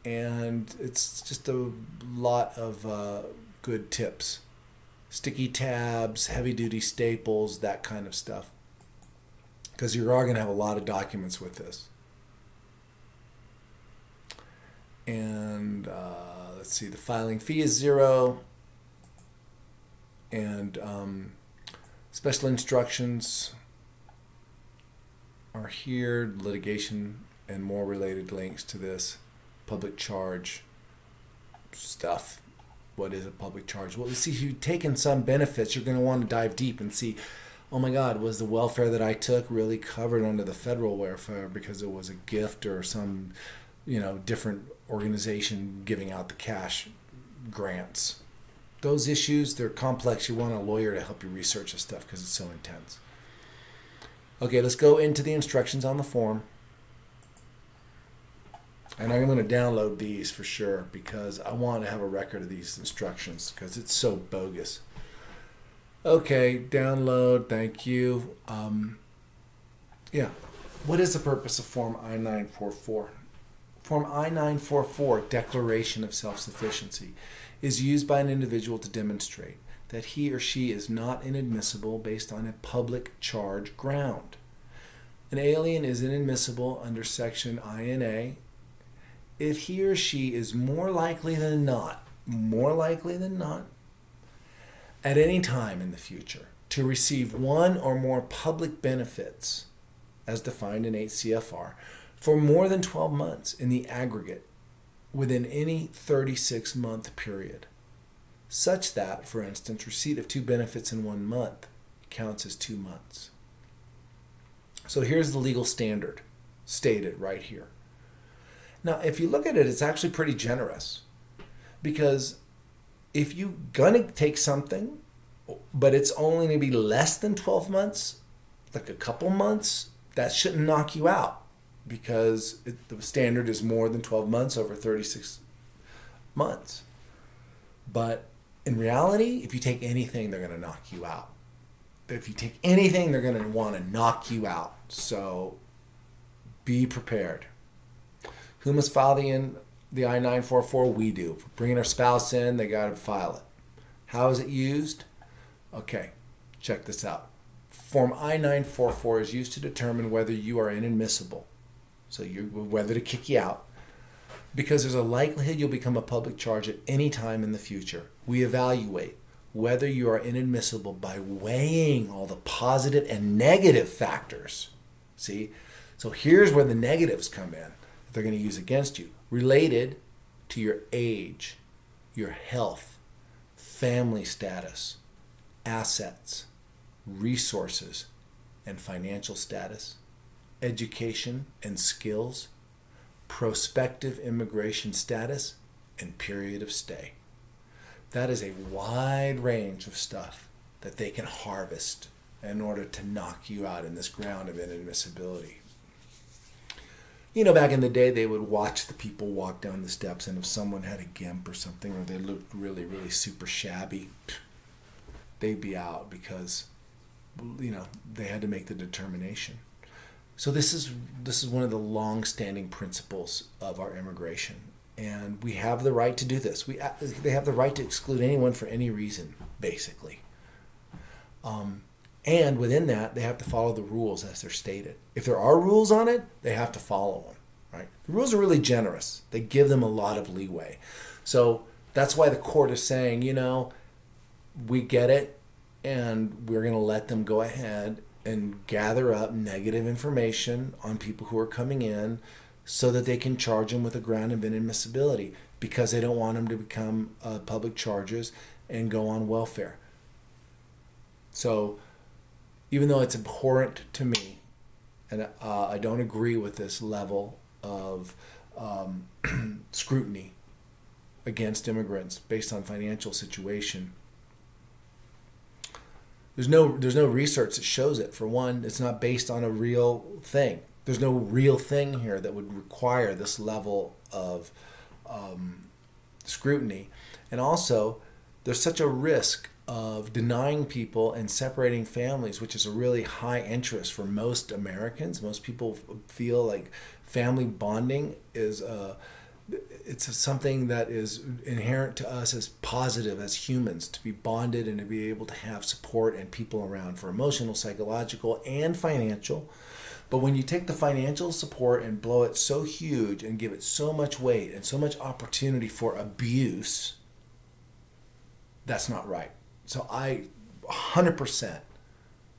and it's just a lot of good tips. Sticky tabs, heavy duty staples, that kind of stuff, because you are going to have a lot of documents with this. And let's see, the filing fee is $0, and special instructions are here, litigation and more related links to this, public charge stuff, what is a public charge? Well, you see, if you've taken some benefits, you're going to want to dive deep and see, oh my God, was the welfare that I took really covered under the federal welfare because it was a gift or some, you know, different organization giving out the cash grants? Those issues, they're complex. You want a lawyer to help you research this stuff because it's so intense. Okay, let's go into the instructions on the form. And I'm going to download these for sure because I want to have a record of these instructions because it's so bogus. Okay, download, thank you. Yeah, what is the purpose of Form I-944? Form I-944, Declaration of Self-Sufficiency, is used by an individual to demonstrate that he or she is not inadmissible based on a public charge ground. An alien is inadmissible under Section INA if he or she is more likely than not, at any time in the future, to receive one or more public benefits, as defined in 8 CFR, for more than 12 months in the aggregate within any 36-month period, such that, for instance, receipt of 2 benefits in 1 month counts as 2 months. So here's the legal standard stated right here. Now, if you look at it, it's actually pretty generous because if you're going to take something, but it's only going to be less than 12 months, like a couple months, that shouldn't knock you out because the standard is more than 12 months over 36 months. But in reality, if you take anything, they're going to knock you out. If you take anything, they're going to want to knock you out. So be prepared. Who must file the I-944? We do. For bringing our spouse in, they got to file it. How is it used? Okay, check this out. Form I-944 is used to determine whether you are inadmissible, so whether to kick you out, because there's a likelihood you'll become a public charge at any time in the future. We evaluate whether you are inadmissible by weighing all the positive and negative factors. See? So here's where the negatives come in that they're going to use against you. Related to your age, your health, family status, assets, resources and financial status, education and skills, prospective immigration status, and period of stay. That is a wide range of stuff that they can harvest in order to knock you out in this ground of inadmissibility. You know, back in the day, they would watch the people walk down the steps, and if someone had a gimp or something, or they looked really, really super shabby, they'd be out because, you know, they had to make the determination. So this is one of the long-standing principles of our immigration, and we have the right to do this. They have the right to exclude anyone for any reason, basically. And within that, they have to follow the rules as they're stated. If there are rules on it, they have to follow them, right? The rules are really generous. They give them a lot of leeway. So that's why the court is saying, you know, we get it, and we're going to let them go ahead and gather up negative information on people who are coming in so that they can charge them with a ground of inadmissibility because they don't want them to become public charges and go on welfare. So even though it's abhorrent to me, and I don't agree with this level of scrutiny against immigrants based on financial situation, there's no research that shows it. For one, it's not based on a real thing. There's no real thing here that would require this level of scrutiny. And also, there's such a risk of denying people and separating families, which is a really high interest for most Americans. Most people feel like family bonding is it's something that is inherent to us as positive, as humans, to be bonded and to be able to have support and people around for emotional, psychological, and financial. But when you take the financial support and blow it so huge and give it so much weight and so much opportunity for abuse, that's not right. So I 100%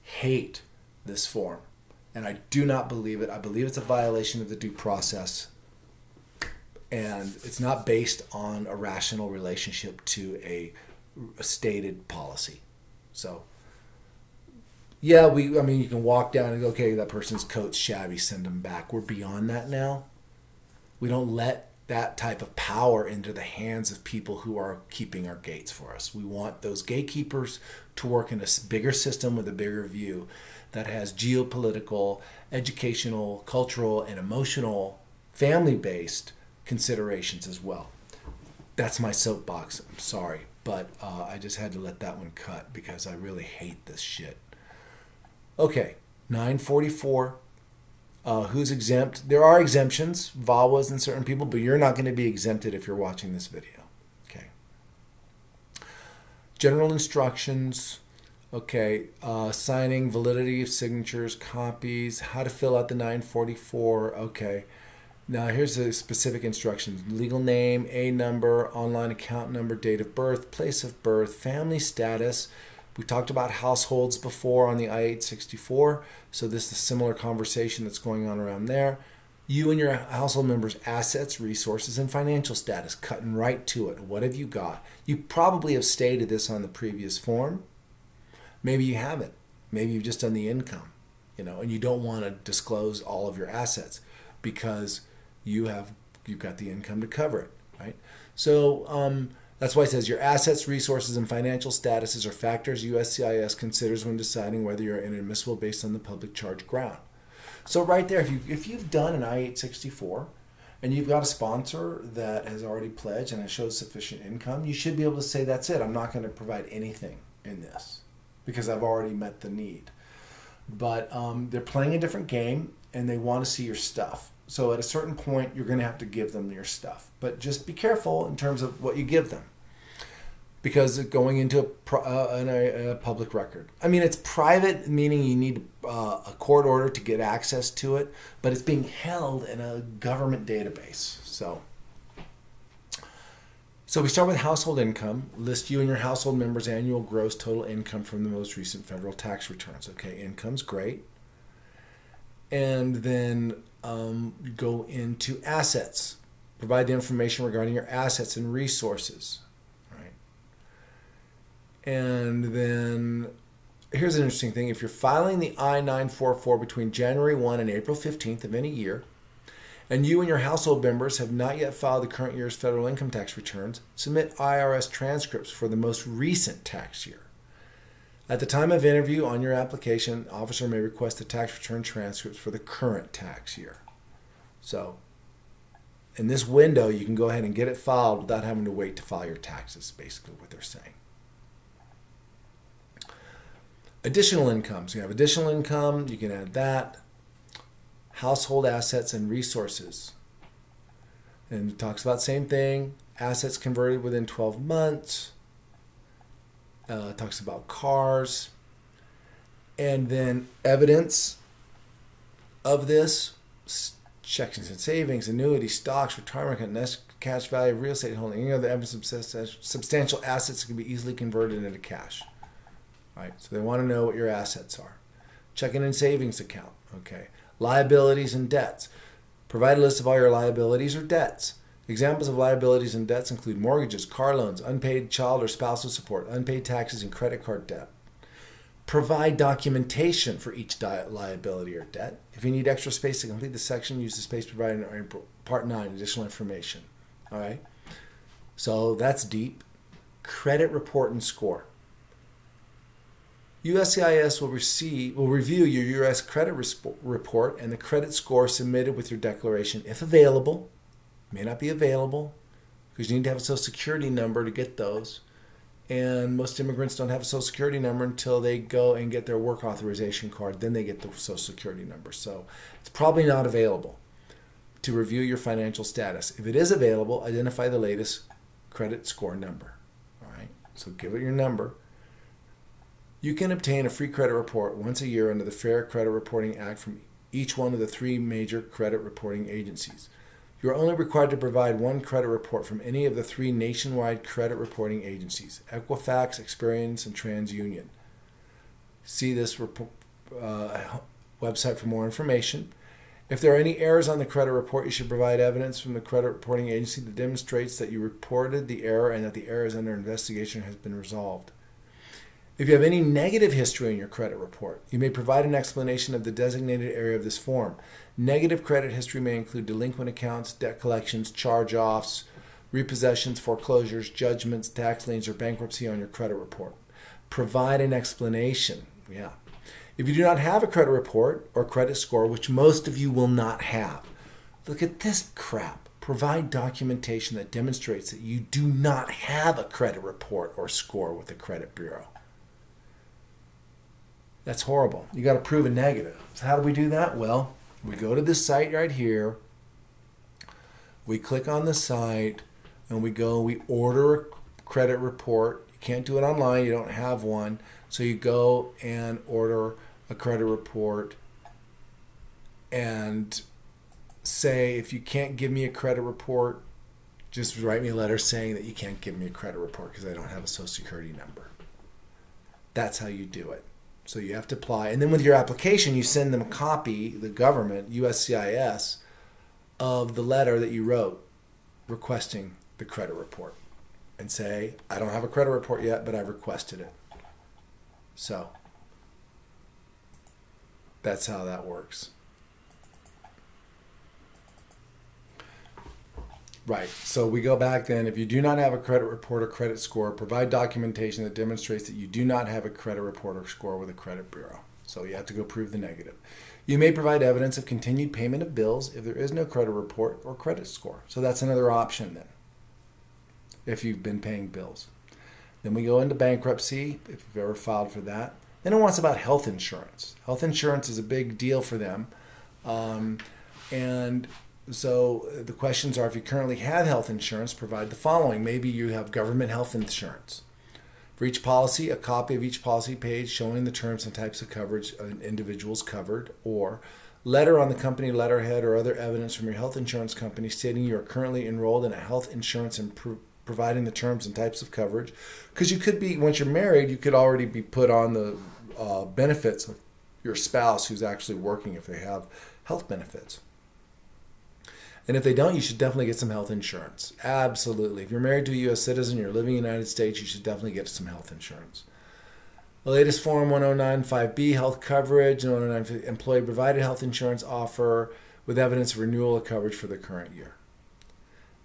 hate this form, and I do not believe it. I believe it's a violation of the due process, and it's not based on a rational relationship to a stated policy. So yeah, I mean, you can walk down and go, okay, that person's coat's shabby, send them back. We're beyond that now. We don't let that type of power into the hands of people who are keeping our gates for us. We want those gatekeepers to work in a bigger system with a bigger view that has geopolitical, educational, cultural, and emotional, family-based considerations as well. That's my soapbox. I'm sorry, but I just had to let that one cut because I really hate this shit. Okay, 944. Who's exempt? There are exemptions, VAWAs and certain people, but you're not going to be exempted if you're watching this video. Okay. General instructions. Okay. Signing, validity of signatures, copies, how to fill out the 944. Okay. Now here's the specific instructions. Legal name, A number, online account number, date of birth, place of birth, family status. We talked about households before on the I-864, so this is a similar conversation that's going on around there. You and your household members' assets, resources, and financial status, cutting right to it. What have you got? You probably have stated this on the previous form. Maybe you haven't. Maybe you've just done the income, you know, and you don't want to disclose all of your assets because you've got the income to cover it, right? So, that's why it says your assets, resources, and financial statuses are factors USCIS considers when deciding whether you're inadmissible based on the public charge ground. So right there, if you've done an I-864 and you've got a sponsor that has already pledged and it shows sufficient income, you should be able to say, that's it. I'm not going to provide anything in this because I've already met the need. But they're playing a different game and they want to see your stuff. So at a certain point, you're going to have to give them your stuff. But just be careful in terms of what you give them, because it's going into a public record. I mean, it's private, meaning you need a court order to get access to it, but it's being held in a government database. So we start with household income. List you and your household members' annual gross total income from the most recent federal tax returns. Okay, income's great. And then go into assets. Provide the information regarding your assets and resources. Right? And then here's an interesting thing. If you're filing the I-944 between January 1 and April 15th of any year, and you and your household members have not yet filed the current year's federal income tax returns, submit IRS transcripts for the most recent tax year. At the time of interview on your application, officer may request the tax return transcripts for the current tax year. So in this window, you can go ahead and get it filed without having to wait to file your taxes, basically what they're saying. Additional income. So you have additional income, you can add that. Household assets and resources. And it talks about same thing, assets converted within 12 months. Talks about cars, and then evidence of this, checks and savings, annuity, stocks, retirement account, cash value, real estate holding, any other evidence of substantial assets that can be easily converted into cash. All right, so they want to know what your assets are. Checking and savings account, okay. Liabilities and debts. Provide a list of all your liabilities or debts. Examples of liabilities and debts include mortgages, car loans, unpaid child or spousal support, unpaid taxes, and credit card debt. Provide documentation for each liability or debt. If you need extra space to complete the section, use the space provided in Part 9, additional information. All right. So that's deep. Credit report and score. USCIS will review your U.S. credit report and the credit score submitted with your declaration, if available. May not be available because you need to have a Social Security number to get those. And most immigrants don't have a Social Security number until they go and get their work authorization card. Then they get the Social Security number. So it's probably not available to review your financial status. If it is available, identify the latest credit score number. All right, so give it your number. You can obtain a free credit report once a year under the Fair Credit Reporting Act from each one of the three major credit reporting agencies. You are only required to provide one credit report from any of the three nationwide credit reporting agencies, Equifax, Experian, and TransUnion. See this website for more information. If there are any errors on the credit report, you should provide evidence from the credit reporting agency that demonstrates that you reported the error and that the error is under investigation and has been resolved. If you have any negative history in your credit report, you may provide an explanation of the designated area of this form. Negative credit history may include delinquent accounts, debt collections, charge-offs, repossessions, foreclosures, judgments, tax liens, or bankruptcy on your credit report. Provide an explanation. Yeah. If you do not have a credit report or credit score, which most of you will not have, look at this crap. Provide documentation that demonstrates that you do not have a credit report or score with the credit bureau. That's horrible. You got to prove a negative. So how do we do that? Well, we go to this site right here. We click on the site and we go, we order a credit report. You can't do it online. You don't have one. So you go and order a credit report and say, if you can't give me a credit report, just write me a letter saying that you can't give me a credit report because I don't have a Social Security number. That's how you do it. So you have to apply. And then with your application, you send them a copy, the government, USCIS, of the letter that you wrote requesting the credit report. And say, I don't have a credit report yet, but I've requested it. So that's how that works. Right, so we go back then. If you do not have a credit report or credit score, provide documentation that demonstrates that you do not have a credit report or score with a credit bureau. So you have to go prove the negative. You may provide evidence of continued payment of bills if there is no credit report or credit score. So that's another option then, if you've been paying bills. Then we go into bankruptcy, if you've ever filed for that. Then it wants about health insurance. Health insurance is a big deal for them. So the questions are, if you currently have health insurance, provide the following. Maybe you have government health insurance. For each policy, a copy of each policy page showing the terms and types of coverage an individual's covered, or letter on the company letterhead or other evidence from your health insurance company stating you are currently enrolled in a health insurance and providing the terms and types of coverage. Because you could be, once you're married, you could already be put on the benefits of your spouse who's actually working if they have health benefits. And if they don't, you should definitely get some health insurance. Absolutely. If you're married to a U.S. citizen, you're living in the United States, you should definitely get some health insurance. The latest form 1095B, health coverage, and 1095 employee provided health insurance offer with evidence of renewal of coverage for the current year.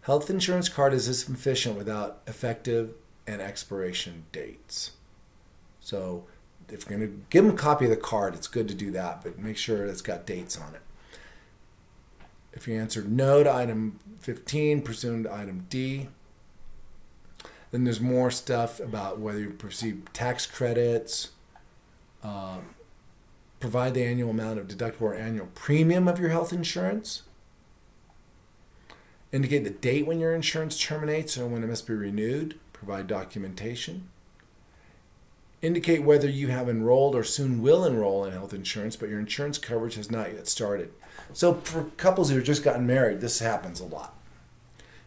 Health insurance card is insufficient without effective and expiration dates. So if you're going to give them a copy of the card, it's good to do that, but make sure it's got dates on it. If you answered no to item 15, pursuant to item D, then there's more stuff about whether you receive tax credits, provide the annual amount of deductible or annual premium of your health insurance, indicate the date when your insurance terminates or when it must be renewed, provide documentation, indicate whether you have enrolled or soon will enroll in health insurance, but your insurance coverage has not yet started. So for couples who have just gotten married, this happens a lot.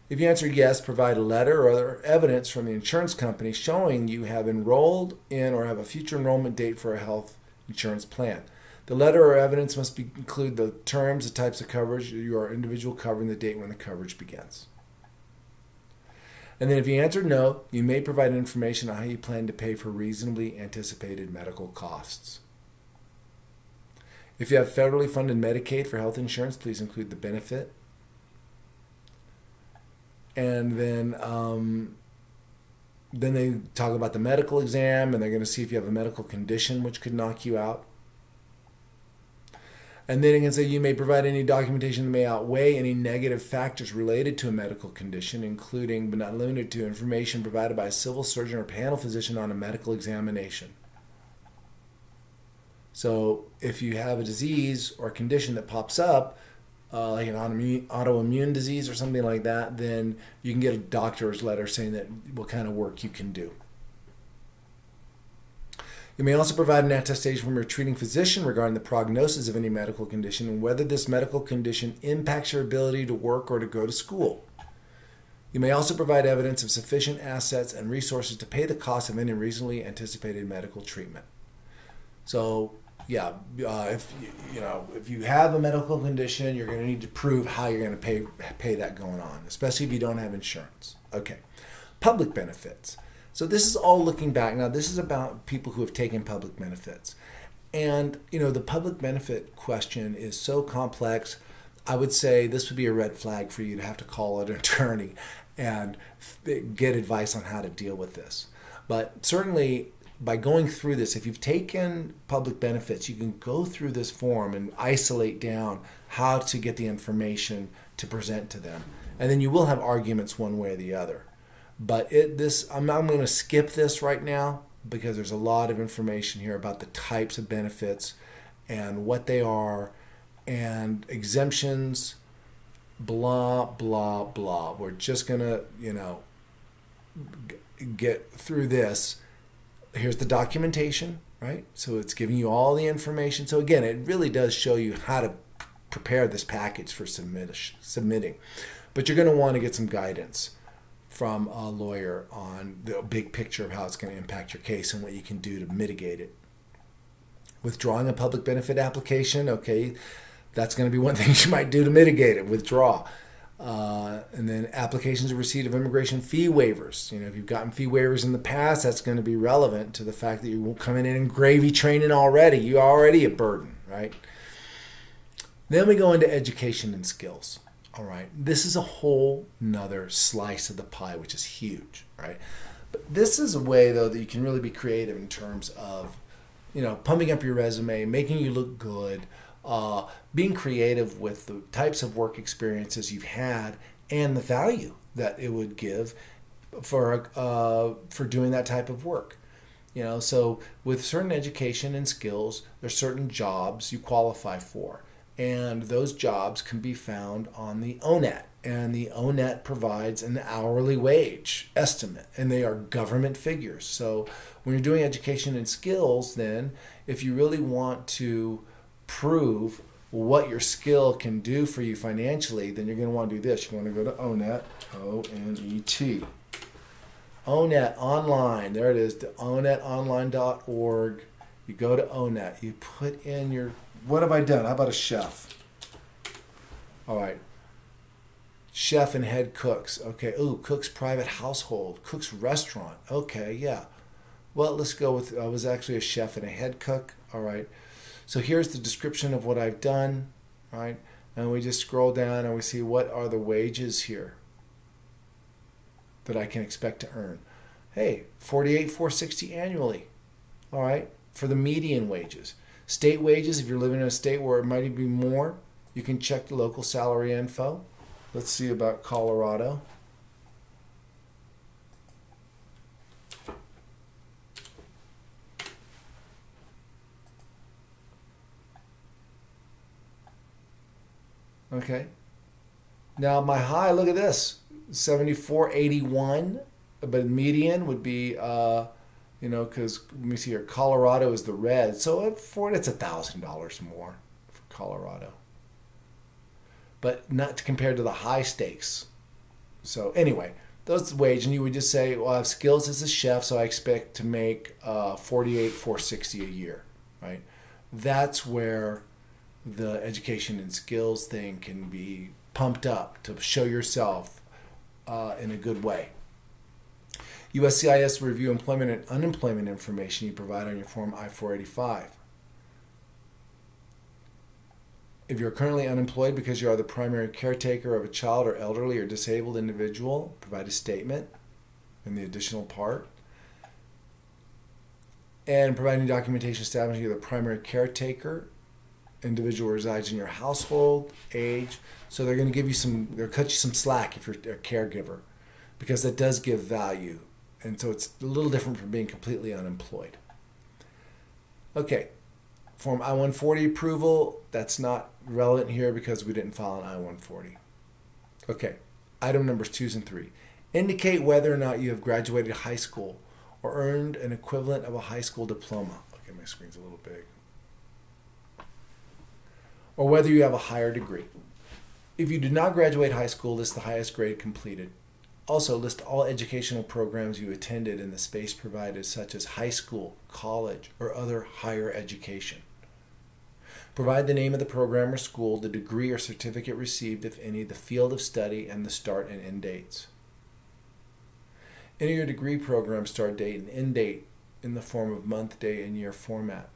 If you answer yes, provide a letter or other evidence from the insurance company showing you have enrolled in or have a future enrollment date for a health insurance plan. The letter or evidence must include the terms, the types of coverage, your individual covering, the date when the coverage begins. And then if you answer no, you may provide information on how you plan to pay for reasonably anticipated medical costs. If you have federally funded Medicaid for health insurance, please include the benefit. And then they talk about the medical exam, and they're going to see if you have a medical condition which could knock you out. And then it can say you may provide any documentation that may outweigh any negative factors related to a medical condition, including but not limited to information provided by a civil surgeon or panel physician on a medical examination. So if you have a disease or condition that pops up, like an autoimmune disease or something like that, then you can get a doctor's letter saying that what kind of work you can do. You may also provide an attestation from your treating physician regarding the prognosis of any medical condition and whether this medical condition impacts your ability to work or to go to school. You may also provide evidence of sufficient assets and resources to pay the cost of any reasonably anticipated medical treatment. So Yeah, if you have a medical condition, you're going to need to prove how you're going to pay that going on, especially if you don't have insurance. Okay, public benefits. So this is all looking back. Now, this is about people who have taken public benefits. And, you know, the public benefit question is so complex. I would say this would be a red flag for you to have to call an attorney and get advice on how to deal with this. But certainly, by going through this, if you've taken public benefits, you can go through this form and isolate down how to get the information to present to them. And then you will have arguments one way or the other. But I'm going to skip this right now because there's a lot of information here about the types of benefits and what they are and exemptions, blah, blah, blah. We're just going to, you know, get through this. Here's the documentation, right? So it's giving you all the information. So again, it really does show you how to prepare this package for submitting. But you're going to want to get some guidance from a lawyer on the big picture of how it's going to impact your case and what you can do to mitigate it. Withdrawing a public benefit application, okay, that's going to be one thing you might do to mitigate it, withdraw. And then applications of receipt of immigration fee waivers. You know, if you've gotten fee waivers in the past, that's going to be relevant to the fact that you're coming in and gravy training already. You're already a burden, right? Then we go into education and skills. All right, this is a whole nother slice of the pie, which is huge, right? But this is a way, though, that you can really be creative in terms of, you know, pumping up your resume, making you look good, being creative with the types of work experiences you've had and the value that it would give for doing that type of work. You know, so with certain education and skills, there's certain jobs you qualify for, and those jobs can be found on the ONET, and the ONET provides an hourly wage estimate, and they are government figures. So when you're doing education and skills, then if you really want to prove what your skill can do for you financially, then you're going to want to do this. You want to go to ONET, O-N-E-T. ONET Online, there it is, the onetonline.org. You go to ONET, you put in your, what have I done? How about a chef? All right. Chef and head cooks. Okay, ooh, cook's private household, cook's restaurant. Okay, yeah. Well, let's go with, I was actually a chef and a head cook. All right. So here's the description of what I've done, right? And we just scroll down and we see what are the wages here that I can expect to earn. Hey, $48,460 annually, all right, for the median wages. State wages, if you're living in a state where it might be more, you can check the local salary info. Let's see about Colorado. Okay, now my high, look at this, $74.81, but median would be, you know, because let me see here, Colorado is the red, so for it, it's $1,000 more for Colorado, but not compared to the high stakes. So anyway, that's the wage, and you would just say, well, I have skills as a chef, so I expect to make $48,460 a year, right? That's where the education and skills thing can be pumped up to show yourself in a good way. USCIS review employment and unemployment information you provide on your form I-485. If you're currently unemployed because you are the primary caretaker of a child or elderly or disabled individual, provide a statement in the additional part. And providing documentation establishing you're the primary caretaker. Individual resides in your household, age, so they're going to give you some, they'll cut you some slack if you're a caregiver, because that does give value, and so it's a little different from being completely unemployed. Okay, form I-140 approval, that's not relevant here because we didn't file an I-140. Okay, item numbers 2 and 3. Indicate whether or not you have graduated high school or earned an equivalent of a high school diploma. Okay, my screen's a little big. Or whether you have a higher degree. If you did not graduate high school, list the highest grade completed. Also, list all educational programs you attended in the space provided, such as high school, college, or other higher education. Provide the name of the program or school, the degree or certificate received, if any, the field of study, and the start and end dates. Enter your degree program start date and end date in the form of month, day, and year format.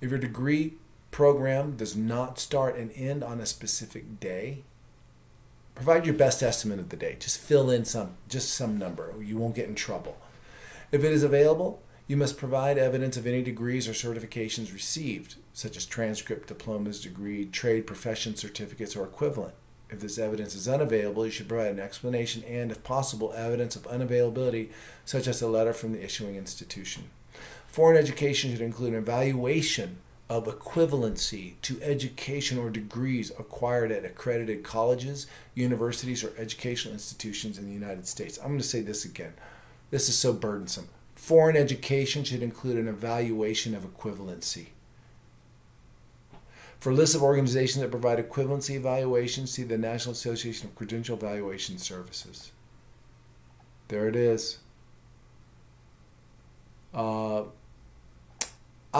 If your degree program does not start and end on a specific day, provide your best estimate of the day. Just fill in just some number. You won't get in trouble. If it is available, you must provide evidence of any degrees or certifications received, such as transcript, diplomas, degree, trade, profession certificates, or equivalent. If this evidence is unavailable, you should provide an explanation and, if possible, evidence of unavailability, such as a letter from the issuing institution. Foreign education should include an evaluation of equivalency to education or degrees acquired at accredited colleges, universities, or educational institutions in the United States. I'm going to say this again. This is so burdensome. Foreign education should include an evaluation of equivalency. For lists of organizations that provide equivalency evaluations, see the National Association of Credential Evaluation Services. There it is. I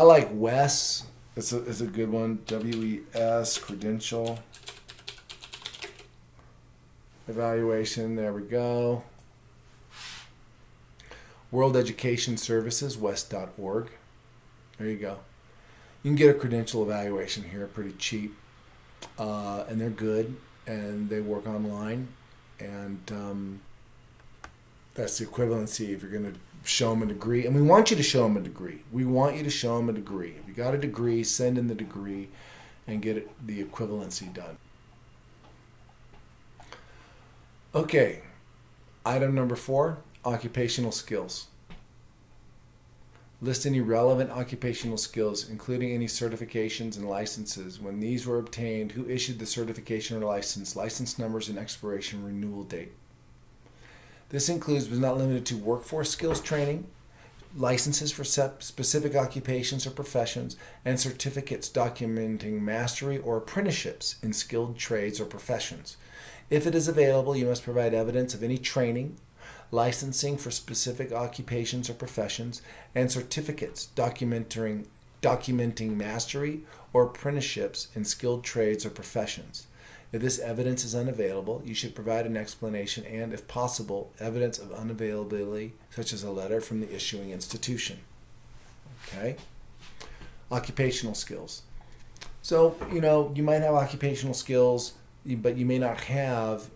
like WES. It's a good one. WES, Credential Evaluation. There we go. World Education Services, WES.org. There you go. You can get a credential evaluation here pretty cheap. And they're good. And they work online. And that's the equivalency if you're going to show them a degree. And we want you to show them a degree. We want you to show them a degree. If you got a degree, send in the degree and get it, the equivalency done. Okay. Item number 4. Occupational skills. List any relevant occupational skills, including any certifications and licenses. When these were obtained, who issued the certification or license, license numbers, and expiration renewal date. This includes, but is not limited to, workforce skills training, licenses for specific occupations or professions, and certificates documenting mastery or apprenticeships in skilled trades or professions. If it is available, you must provide evidence of any training, licensing for specific occupations or professions, and certificates documenting mastery or apprenticeships in skilled trades or professions. If this evidence is unavailable, you should provide an explanation and, if possible, evidence of unavailability, such as a letter from the issuing institution. Okay? Occupational skills. So, you know, you might have occupational skills, but you may not have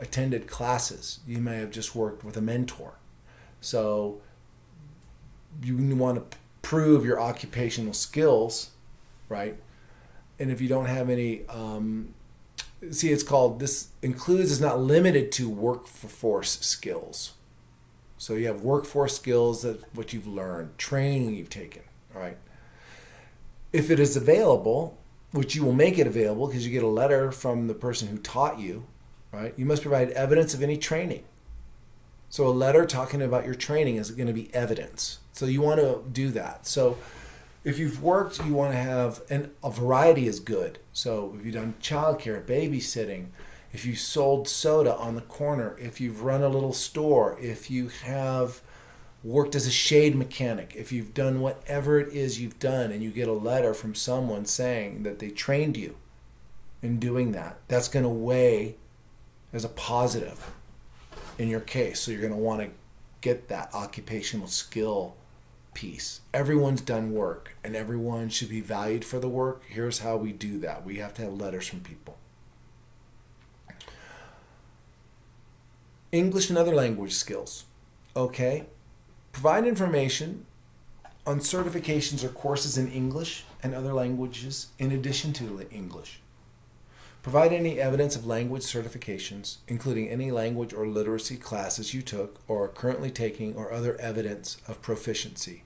attended classes. You may have just worked with a mentor. So you want to prove your occupational skills, right? And if you don't have any, see, it's called, this includes, is not limited to workforce skills. So you have workforce skills, that's what you've learned, training you've taken, all right? If it is available, which you will make it available because you get a letter from the person who taught you, right? You must provide evidence of any training. So a letter talking about your training is going to be evidence. So you want to do that. So if you've worked, you want to have, and a variety is good. So if you've done childcare, babysitting, if you sold soda on the corner, if you've run a little store, if you have worked as a shade mechanic, if you've done whatever it is you've done and you get a letter from someone saying that they trained you in doing that, that's going to weigh as a positive in your case. So you're going to want to get that occupational skill piece. Everyone's done work and everyone should be valued for the work. Here's how we do that. We have to have letters from people. English and other language skills. Okay. Provide information on certifications or courses in English and other languages in addition to English. Provide any evidence of language certifications, including any language or literacy classes you took or are currently taking, or other evidence of proficiency.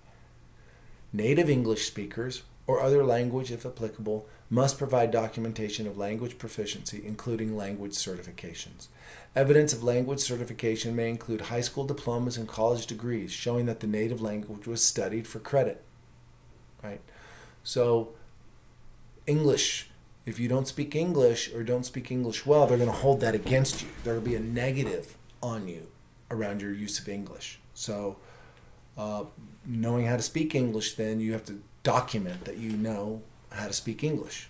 Native English speakers, or other language if applicable, must provide documentation of language proficiency, including language certifications. Evidence of language certification may include high school diplomas and college degrees, showing that the native language was studied for credit. Right? So, English. If you don't speak English or don't speak English well, they're going to hold that against you. There will be a negative on you around your use of English. So knowing how to speak English, then you have to document that you know how to speak English.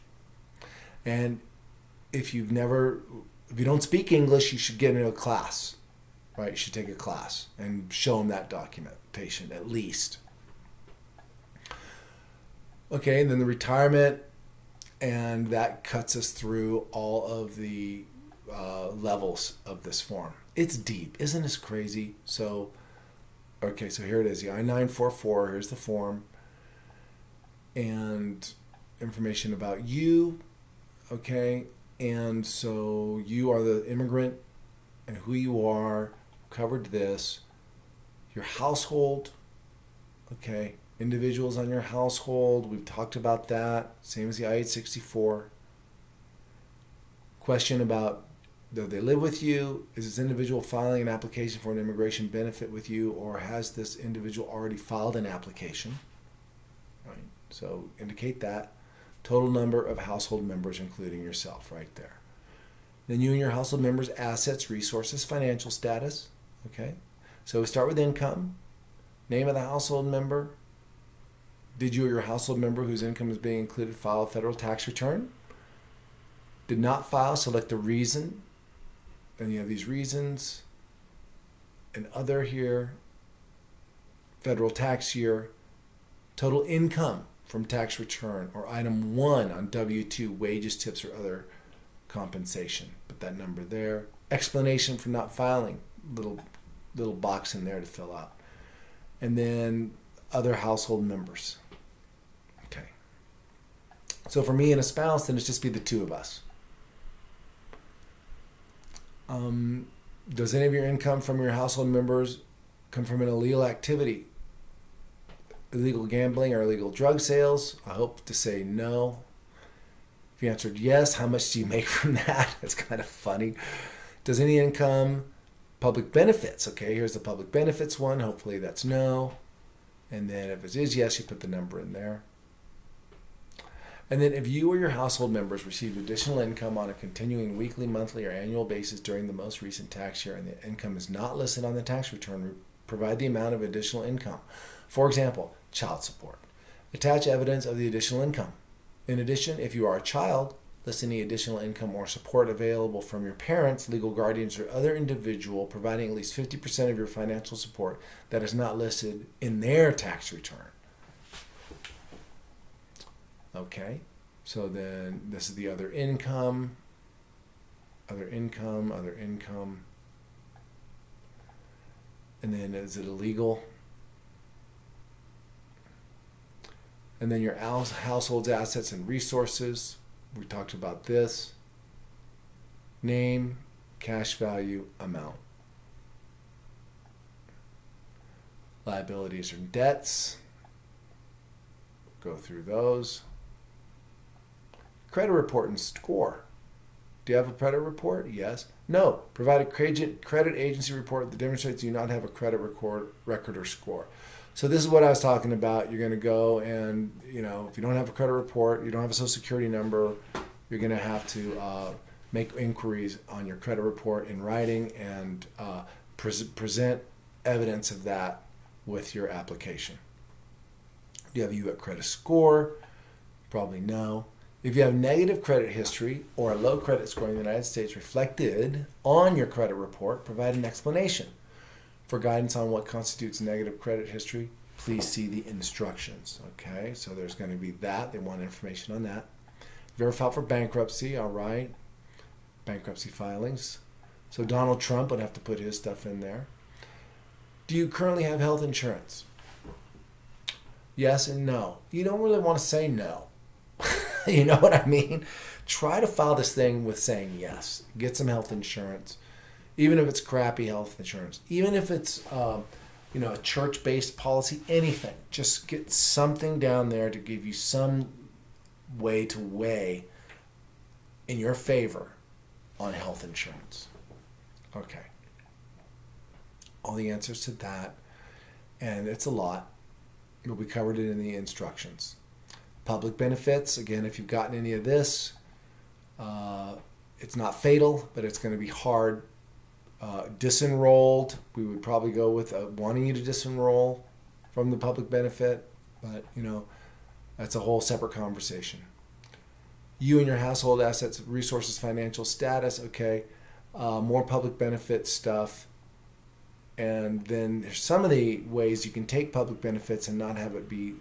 And if you don't speak English, you should get into a class, right? You should take a class and show them that documentation at least. Okay, and then the retirement, and that cuts us through all of the levels of this form. It's deep, isn't this crazy? So, okay, so here it is, the I-944, here's the form, and information about you, okay, and so you are the immigrant, and who you are, covered this, your household, okay, individuals on your household, we've talked about that, same as the I-864. Question about, do they live with you? Is this individual filing an application for an immigration benefit with you, or has this individual already filed an application? Right. So indicate that. Total number of household members, including yourself, right there. Then you and your household members' assets, resources, financial status. Okay. So we start with income, name of the household member. Did you or your household member whose income is being included file a federal tax return? Did not file, select the reason. And you have these reasons, and other here, federal tax year, total income from tax return, or item 1 on W-2, wages, tips, or other compensation. Put that number there. Explanation for not filing, little box in there to fill out. And then other household members. Okay. So for me and a spouse, then it's just be the two of us. Does any of your income from your household members come from an illegal activity? Illegal gambling or illegal drug sales? I hope to say no. If you answered yes, how much do you make from that? That's kind of funny. Does any income, public benefits? Okay, here's the public benefits one. Hopefully that's no. And then if it is yes, you put the number in there. And then if you or your household members received additional income on a continuing weekly, monthly, or annual basis during the most recent tax year and the income is not listed on the tax return, provide the amount of additional income. For example, child support. Attach evidence of the additional income. In addition, if you are a child, list any additional income or support available from your parents, legal guardians, or other individual providing at least 50% of your financial support that is not listed in their tax return. Okay, so then this is the other income, other income, other income. And then is it illegal? And then your household's assets and resources. We talked about this. Name, cash value, amount. Liabilities or debts. Go through those. Credit report and score. Do you have a credit report? Yes. No. Provide a credit agency report that demonstrates you do not have a credit record or score. So this is what I was talking about. You're going to go and, you know, if you don't have a credit report, you don't have a Social Security number, you're going to have to make inquiries on your credit report in writing and present evidence of that with your application. Do you have a U.S. credit score? Probably no. If you have negative credit history or a low credit score in the United States reflected on your credit report, provide an explanation. For guidance on what constitutes negative credit history, please see the instructions. Okay, so there's going to be that. They want information on that. Have you ever filed for bankruptcy? All right. Bankruptcy filings. So Donald Trump would have to put his stuff in there. Do you currently have health insurance? Yes and no. You don't really want to say no. You know what I mean? Try to file this thing with saying yes. Get some health insurance. Even if it's crappy health insurance, even if it's you know, a church-based policy, anything, just get something down there to give you some way to weigh in your favor on health insurance. Okay. All the answers to that, and it's a lot, but we covered it in the instructions. Public benefits, again, if you've gotten any of this, it's not fatal, but it's going to be hard. Disenrolled, we would probably go with wanting you to disenroll from the public benefit, but you know, That's a whole separate conversation. You and your household assets, resources, financial status, okay, more public benefit stuff. And then there's some of the ways you can take public benefits and not have it be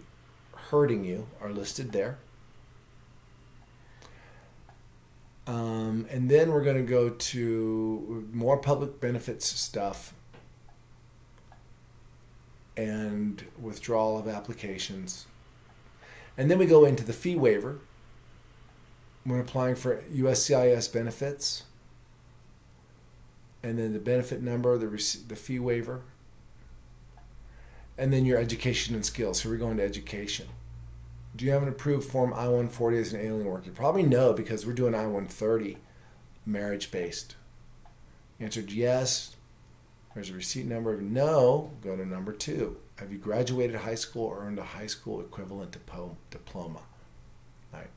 hurting you are listed there. And then we're going to go to more public benefits stuff and withdrawal of applications. And then we go into the fee waiver when applying for USCIS benefits, and then the benefit number, the fee waiver, and then your education and skills. So we're going to education. Do you have an approved form I-140 as an alien worker? Probably no, because we're doing I-130 marriage-based. Answered yes. There's a receipt number. No. Go to number 2. Have you graduated high school or earned a high school equivalent diploma? All right.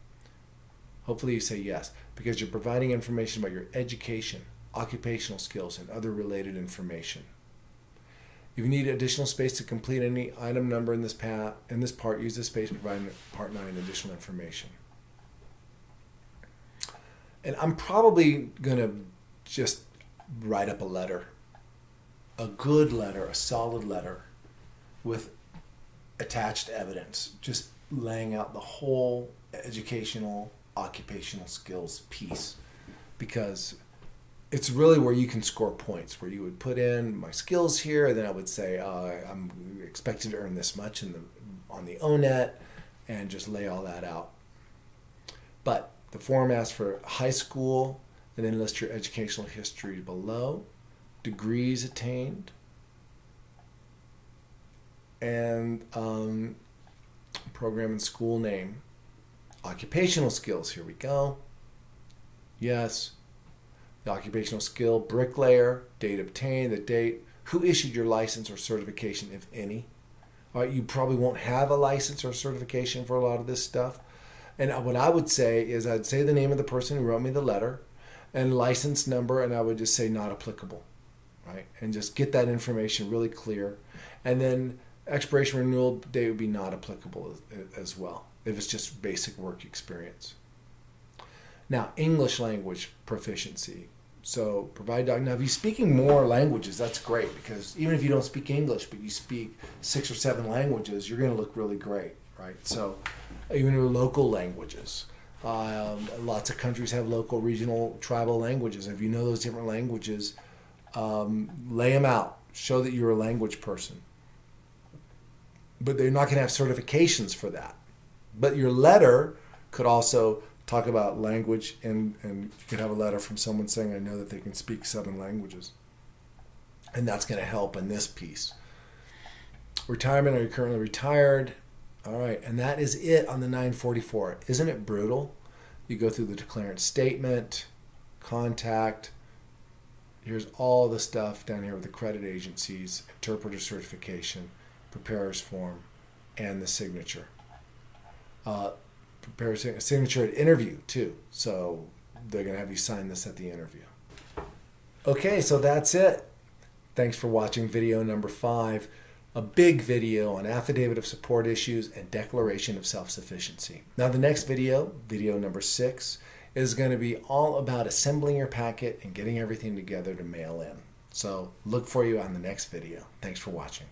Hopefully you say yes, because you're providing information about your education, occupational skills, and other related information. If you need additional space to complete any item number in this part, use this space provided in Part 9 additional information. And I'm probably going to just write up a letter, a good letter, a solid letter with attached evidence, just laying out the whole educational, occupational skills piece, because it's really where you can score points, where you would put in my skills here, and then I would say I'm expected to earn this much in the, on the ONET, and just lay all that out. But the form asks for high school, and then list your educational history below, degrees attained, and program and school name. Occupational skills, here we go. Yes. The occupational skill, bricklayer, date obtained, the date, who issued your license or certification, if any. All right, you probably won't have a license or certification for a lot of this stuff. And what I would say is I'd say the name of the person who wrote me the letter and license number, and I would just say not applicable, right? And just get that information really clear. And then expiration renewal date would be not applicable as well, if it's just basic work experience. Now, English language proficiency. So provide, now if you're speaking more languages, that's great, because even if you don't speak English, but you speak 6 or 7 languages, you're gonna look really great, right? So even your local languages. Lots of countries have local, regional, tribal languages. If you know those different languages, lay them out. Show that you're a language person. But they're not gonna have certifications for that. But your letter could also talk about language, and you could have a letter from someone saying, I know that they can speak 7 languages. And that's going to help in this piece. Retirement, are you currently retired? All right, and that is it on the 944. Isn't it brutal? You go through the declarant statement, contact. Here's all the stuff down here with the credit agencies, interpreter certification, preparer's form, and the signature. Prepare a signature at interview too, so they're going to have you sign this at the interview. Okay, so that's it. Thanks for watching video number 5, a big video on affidavit of support issues and declaration of self-sufficiency. Now the next video, video number 6, is going to be all about assembling your packet and getting everything together to mail in. So look for you on the next video. Thanks for watching.